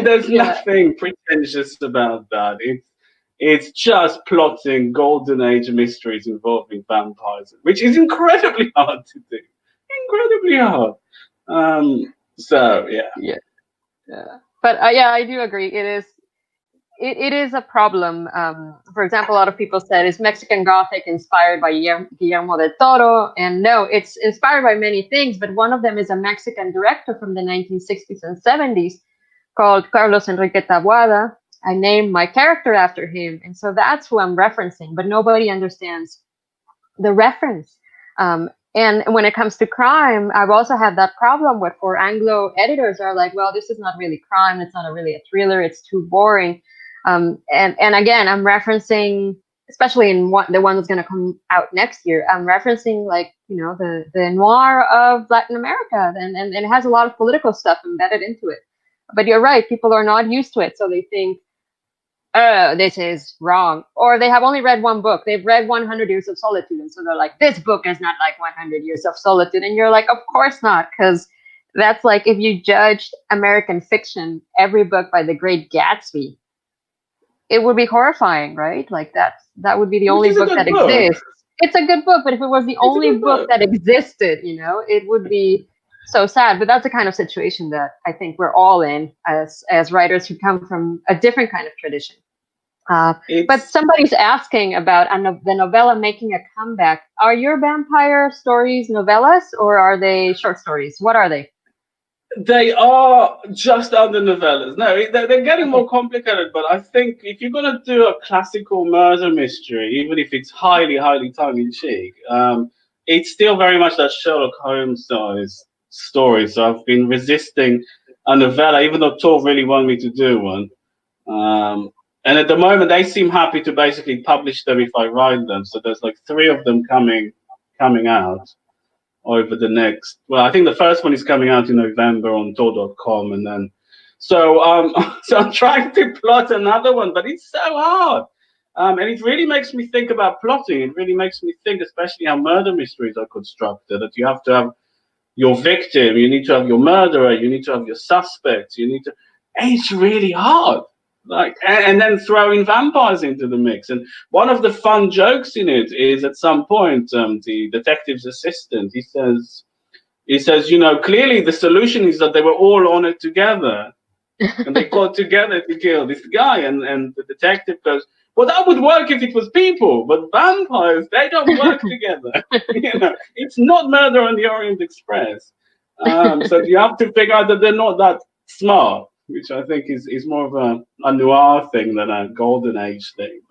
there's nothing pretentious about that. It's just plotting golden age mysteries involving vampires, which is incredibly hard to do. Incredibly hard. But I do agree. It is a problem. For example, a lot of people said, is Mexican Gothic inspired by Guillermo del Toro? And no, it's inspired by many things. But one of them is a Mexican director from the 1960s and 70s called Carlos Enrique Taboada. I named my character after him, and so that's who I'm referencing, but nobody understands the reference. And when it comes to crime, I've also had that problem with, for Anglo editors are like, well, this is not really crime, it's not really a thriller, it's too boring. And again, I'm referencing, especially in the one that's going to come out next year, I'm referencing, like, you know, the noir of Latin America, and it has a lot of political stuff embedded into it. But you're right, people are not used to it, so they think, oh, this is wrong. Or they have only read one book. They've read 100 Years of Solitude, and so they're like, this book is not like 100 Years of Solitude. And you're like, of course not, because that's like if you judged American fiction, every book by the Great Gatsby, it would be horrifying, right? Like that would be the only book that exists. It's a good book, but if it was the only book that existed, you know, it would be so sad. But that's the kind of situation that I think we're all in as writers who come from a different kind of tradition. But somebody's asking about the novella making a comeback. Are your vampire stories novellas, or are they short stories? What are they? They are just under novellas. No, they're getting more complicated, but I think if you're going to do a classical murder mystery, even if it's highly, highly tongue-in-cheek, it's still very much that Sherlock Holmes-sized story. So I've been resisting a novella, even though Tor really wanted me to do one. And at the moment, they seem happy to basically publish them if I write them. So there's like 3 of them coming out over the next, well, I think the first one is coming out in November on Tor.com, and then so I'm trying to plot another one, but it's so hard, and it really makes me think about plotting. It really makes me think, especially how murder mysteries are constructed, that you have to have your victim, you need to have your murderer, you need to have your suspects, you need to, and it's really hard. Like, and then throwing vampires into the mix. And one of the fun jokes in it is at some point, the detective's assistant, he says, you know, clearly the solution is that they were all on it together, and they got together to kill this guy. And the detective goes, well, that would work if it was people, but vampires, they don't work together. You know, it's not Murder on the Orient Express. So you have to figure out that they're not that smart, which I think is more of a noir thing than a golden age thing,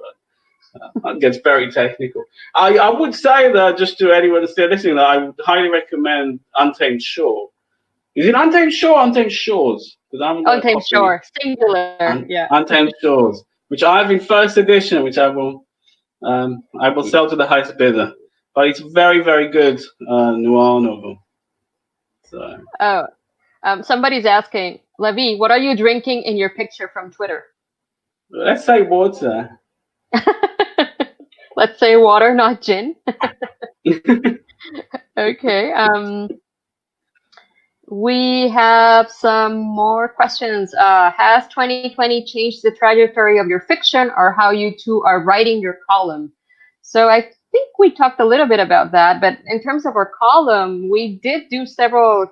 but it gets very technical. I would say that, just to anyone still listening, that I would highly recommend Untamed Shore. Is it Untamed Shore or Untamed Shores? Untamed Shore, singular. Yeah. Untamed Shores, which I have in first edition, which I will sell to the highest bidder. But it's very, very good noir novel. So. Oh, somebody's asking, Lavie, what are you drinking in your picture from Twitter? Let's say water. Let's say water, not gin. Okay. We have some more questions. Has 2020 changed the trajectory of your fiction or how you two are writing your column? So I think we talked a little bit about that, but in terms of our column, we did do several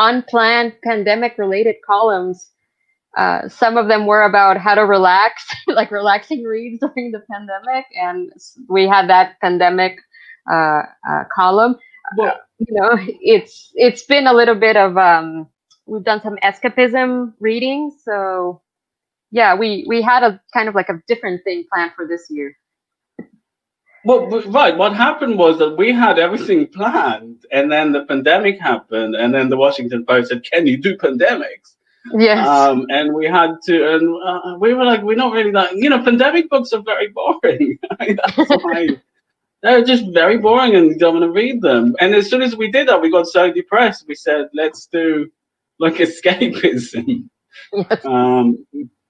unplanned pandemic-related columns. Some of them were about how to relax, like relaxing reads during the pandemic, and we had that pandemic column. Well, you know, it's been a little bit of we've done some escapism reading, so yeah, we had a kind of like a different thing planned for this year. Well, right. What happened was that we had everything planned, and then the pandemic happened, and then the Washington Post said, "Can you do pandemics?" Yes. And we had to, and we were like, "We're not really that." You know, pandemic books are very boring. That's why they're just very boring, and you don't want to read them. And as soon as we did that, we got so depressed. We said, "Let's do like escapism." Yes.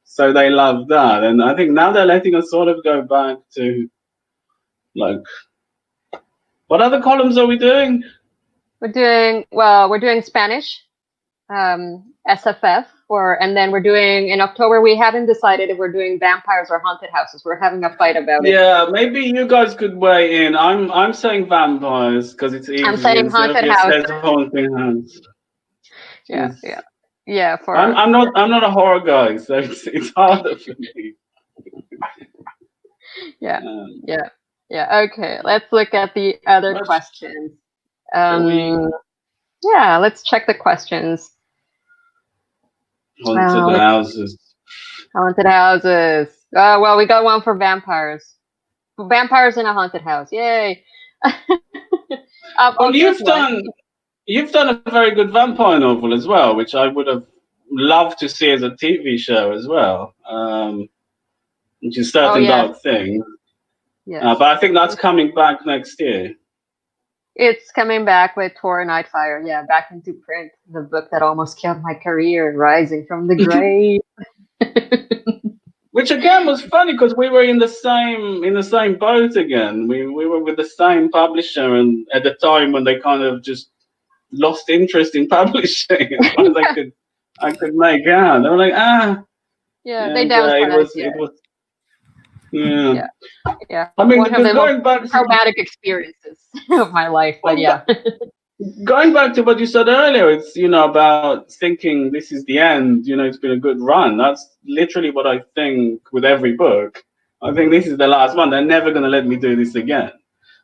So they loved that, and I think now they're letting us sort of go back to. Like, what other columns are we doing? We're doing Spanish, SFF, and then we're doing, in October, we haven't decided if we're doing vampires or haunted houses. We're having a fight about it. Yeah, maybe you guys could weigh in. I'm saying vampires because it's easy. I'm saying haunted house. Yeah, yeah, yeah. I'm not a horror guy, so it's harder for me. Yeah, yeah. Yeah, okay, let's look at the other questions. Yeah, let's check the questions. Haunted houses. Haunted houses. Well, we got one for vampires. Vampires in a haunted house, yay. Well, you've done a very good vampire novel as well, which I would have loved to see as a TV show as well. which is Certain Dark Things. Yes. But I think that's coming back next year. It's coming back with Tor and Nightfire, yeah, back into print. The book that almost killed my career, Rising from the Grave. Which again was funny because we were in the same boat again. We were with the same publisher, and at the time when they kind of just lost interest in publishing as far as I could make out. They were like, yeah, they downplayed us. Yeah. I mean, one of the going back to traumatic experiences of my life, but yeah. Going back to what you said earlier, it's, you know, about thinking this is the end, you know, it's been a good run. That's literally what I think with every book. I think this is the last one. They're never going to let me do this again.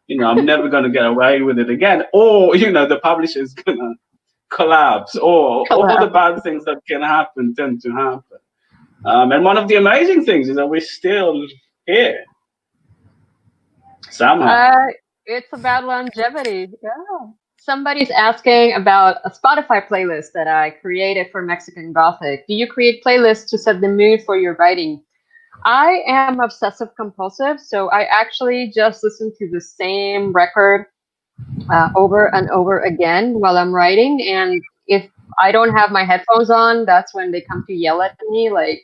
You know, I'm never going to get away with it again. Or, you know, the publisher's going to collapse, or all the bad things that can happen tend to happen. And one of the amazing things is that we're still here. Somehow. It's about longevity. Yeah. Somebody's asking about a Spotify playlist that I created for Mexican Gothic. Do you create playlists to set the mood for your writing? I am obsessive compulsive, so I actually just listen to the same record over and over again while I'm writing. And if I don't have my headphones on, that's when they come to yell at me, like,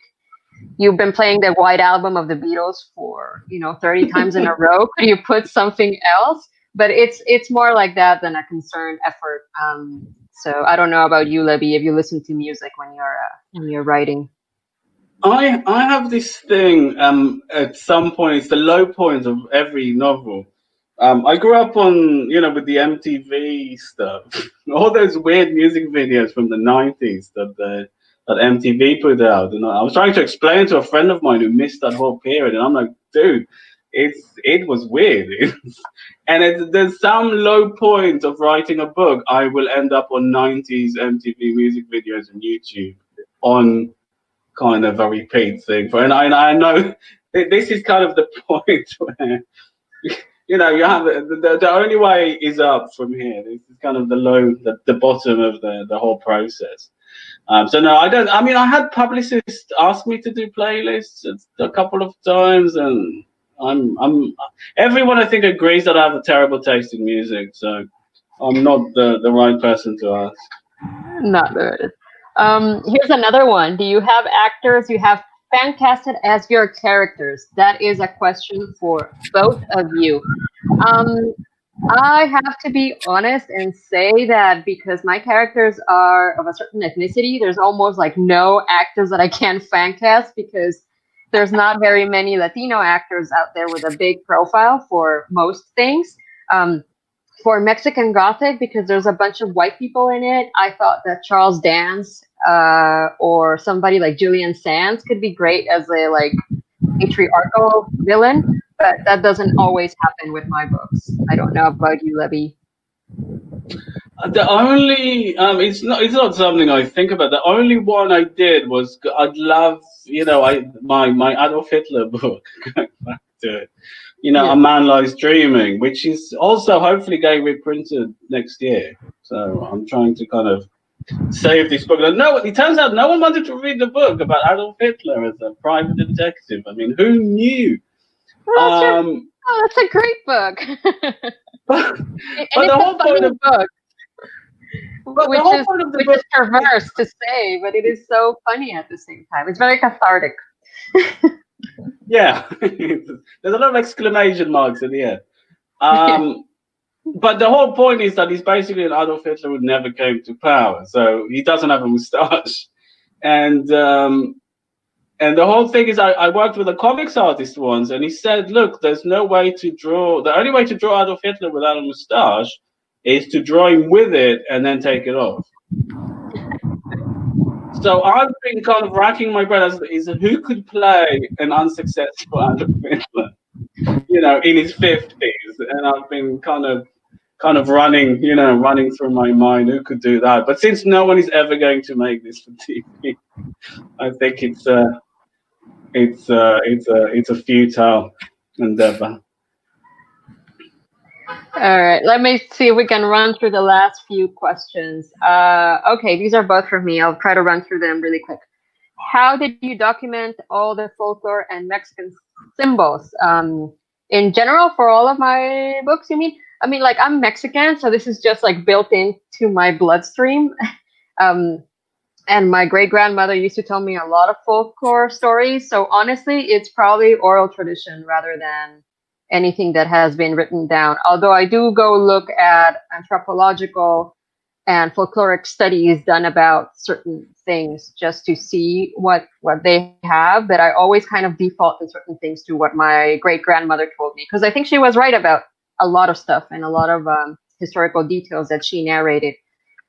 you've been playing the White Album of the Beatles for, you know, 30 times in a row. Could you put something else? But it's more like that than a concerned effort. So I don't know about you, Lavie, if you listen to music when you're writing. I have this thing at some point. It's the low point of every novel. I grew up on, you know, with the MTV stuff, all those weird music videos from the 90s that MTV put out. And I was trying to explain to a friend of mine who missed that whole period, and I'm like, dude, it was weird. And there's some low point of writing a book. I will end up on 90s MTV music videos on YouTube on kind of a repeat thing. And I know this is kind of the point where, you know, you have the only way is up from here. This is kind of the low, the bottom of the whole process. So no, I don't. I mean, I had publicists ask me to do playlists a couple of times, and everyone I think agrees that I have a terrible taste in music, so I'm not the right person to ask. Not good. Here's another one. Do you have actors you have fan casted as your characters? That is a question for both of you. I have to be honest and say that because my characters are of a certain ethnicity, there's almost like no actors that I can fan cast because there's not very many Latino actors out there with a big profile for most things. For Mexican Gothic, because there's a bunch of white people in it, I thought that Charles Dance or somebody like Julian Sands could be great as a like patriarchal villain. But that doesn't always happen with my books. I don't know about you, Lavie. The only it's not something I think about. The only one I did was I'd love, you know, my Adolf Hitler book. Going back to it, you know, yeah. A Man Lies Dreaming, which is also hopefully getting reprinted next year. So I'm trying to kind of save this book. And no, it turns out no one wanted to read the book about Adolf Hitler as a private detective. I mean, who knew? Oh, that's a great book. But the whole point of the book, which is perverse to say, but it is so funny at the same time. It's very cathartic. Yeah, there's a lot of exclamation marks at the end. But the whole point is that he's basically an Adolf Hitler who never came to power, so he doesn't have a moustache, And the whole thing is I worked with a comics artist once, and he said, look, there's no way to draw. The only way to draw Adolf Hitler without a moustache is to draw him with it and then take it off. So I've been kind of racking my brain as who could play an unsuccessful Adolf Hitler, you know, in his 50s. And I've been kind of running, you know, through my mind, who could do that? But since no one is ever going to make this for TV, I think it's a futile endeavor. All right, let me see if we can run through the last few questions. Okay, these are both for me. I'll try to run through them really quick. how did you document all the folklore and Mexican symbols? In general, for all of my books, you mean? I mean, like, I'm Mexican, so this is just like built into my bloodstream. And my great-grandmother used to tell me a lot of folklore stories. So honestly, it's probably oral tradition rather than anything that has been written down. Although I do go look at anthropological and folkloric studies done about certain things just to see what they have. But I always kind of default in certain things to what my great-grandmother told me, because I think she was right about a lot of stuff and a lot of historical details that she narrated.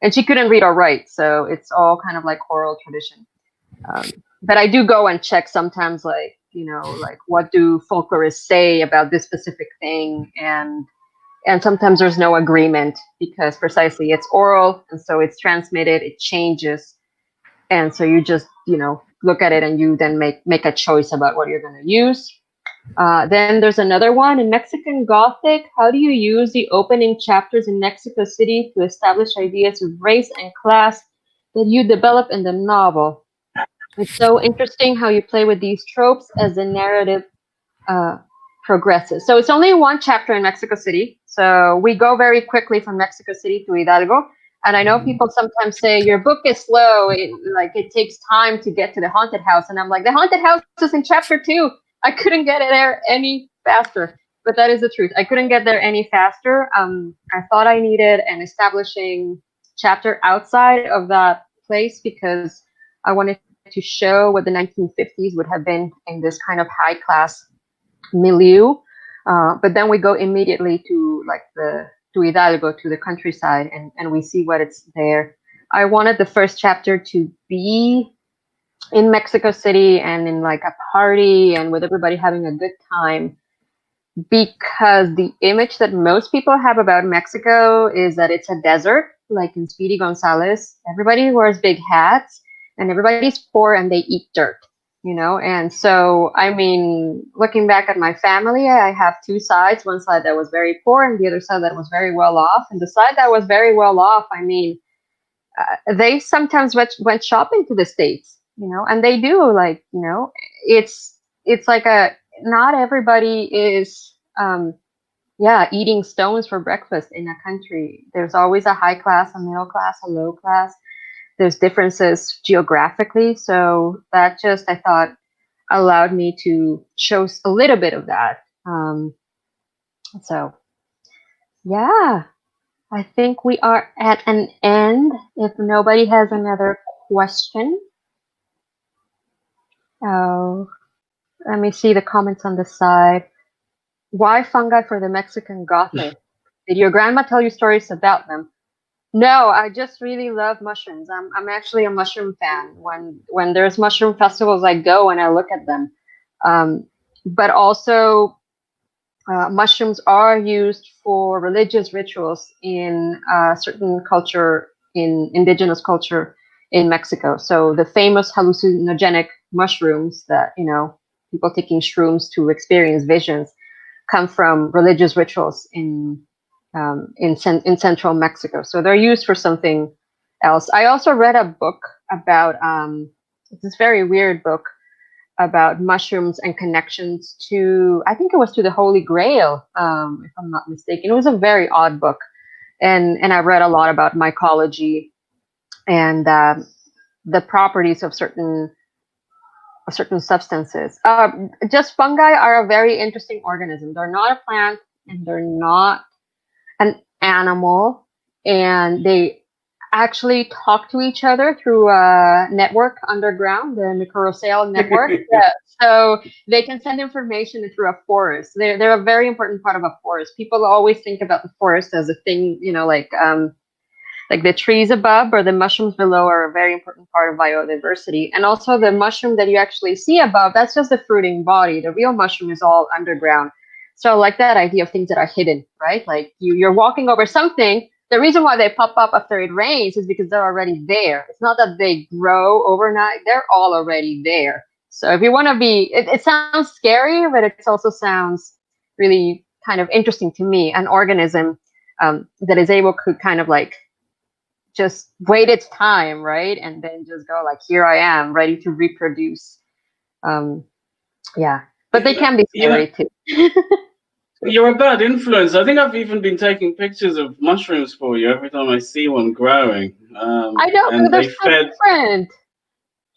And she couldn't read or write, so it's all kind of like oral tradition. But I do go and check sometimes, like, you know, like, what do folklorists say about this specific thing? And sometimes there's no agreement because precisely it's oral, and so it's transmitted, it changes. And so you just, you know, look at it and you then make a choice about what you're going to use. Then there's another one in Mexican Gothic. How do you use the opening chapters in Mexico City to establish ideas of race and class that you develop in the novel? It's so interesting how you play with these tropes as the narrative progresses. So it's only one chapter in Mexico City. So we go very quickly from Mexico City to Hidalgo. And I know people sometimes say, your book is slow. It takes time to get to the haunted house. And I'm like, the haunted house is in chapter 2. I couldn't get there any faster, but that is the truth. I couldn't get there any faster. I thought I needed an establishing chapter outside of that place because I wanted to show what the 1950s would have been in this kind of high-class milieu. But then we go immediately to to Hidalgo, to the countryside, and we see what it's there. I wanted the first chapter to be in Mexico City and in like a party and with everybody having a good time, because the image that most people have about Mexico is that it's a desert, like in Speedy Gonzales. Everybody wears big hats and everybody's poor and they eat dirt, you know? And so, I mean, looking back at my family, I have two sides, one side that was very poor and the other side that was very well off. And the side that was very well off, I mean, they sometimes went shopping to the States. You know, and they do, like, you know, it's like a, not everybody is, eating stones for breakfast in a country. There's always a high class, a middle class, a low class. There's differences geographically. So that just, I thought, allowed me to show a little bit of that. So, yeah, I think we are at an end. If nobody has another question. Oh, let me see the comments on the side. Why fungi for the Mexican Gothic? Did your grandma tell you stories about them? No, I just really love mushrooms. I'm actually a mushroom fan. When there's mushroom festivals, I go and I look at them. But also, mushrooms are used for religious rituals in certain culture, in indigenous culture in Mexico. So the famous hallucinogenic mushrooms that, you know, people taking shrooms to experience visions come from religious rituals in central Mexico. So they're used for something else. I also read a book about this very weird book about mushrooms and connections to, I think it was to the Holy Grail, if I'm not mistaken. It was a very odd book, and I read a lot about mycology and the properties of certain substances. Just fungi are a very interesting organism. They're not a plant and they're not an animal, and they actually talk to each other through a network underground, the mycorrhizal network. Yeah. So they can send information through a forest. They're a very important part of a forest. People always think about the forest as a thing, you know, like the trees above or the mushrooms below are a very important part of biodiversity. And also the mushroom that you actually see above, that's just the fruiting body. The real mushroom is all underground. So like that idea of things that are hidden, right? Like you're walking over something. The reason why they pop up after it rains is because they're already there. It's not that they grow overnight. They're all already there. So if you want to be, it sounds scary, but it also sounds really kind of interesting to me, an organism that is able to kind of like just wait its time, right? And then just go like, here I am, ready to reproduce. Yeah, but they can be scary too. You're a bad influence. I think I've even been taking pictures of mushrooms for you every time I see one growing. I know, and they're so different.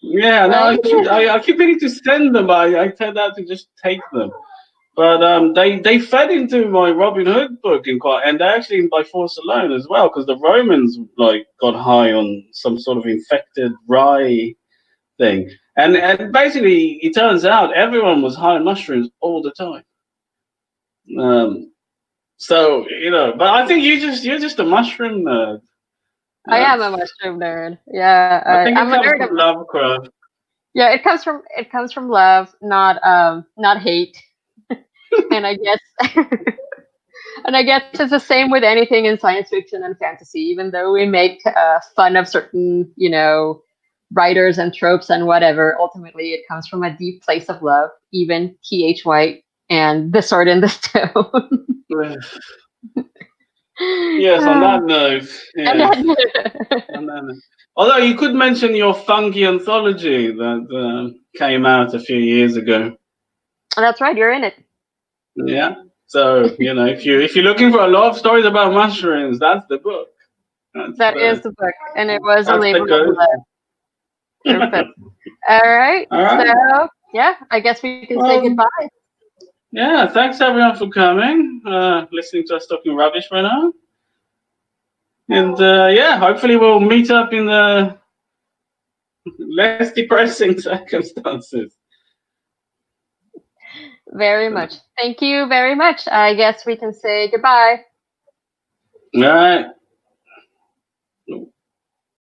Yeah, no, I keep needing to send them, but I tend out to just take them. But they fed into my Robin Hood book and actually in By Force Alone as well, because the Romans like got high on some sort of infected rye thing, and basically it turns out everyone was high on mushrooms all the time. So you know, but I think you're just a mushroom nerd. I am a mushroom nerd. Yeah, I think it comes from Lovecraft. Yeah, it comes from love, not hate. And I guess, it's the same with anything in science fiction and fantasy. Even though we make fun of certain, you know, writers and tropes and whatever, ultimately it comes from a deep place of love. Even T.H. White and The Sword in the Stone. Yes, on that note. Yeah. Although you could mention your fungi anthology that came out a few years ago. That's right, you're in it. Yeah, so you know, if you're looking for a love stories about mushrooms, that's the book. That is the book, and it was only all right. So yeah, I guess we can say goodbye. Yeah, thanks everyone for coming, listening to us talking rubbish right now, and yeah, hopefully we'll meet up in the less depressing circumstances. Very much. Thank you very much. I guess we can say goodbye. All right.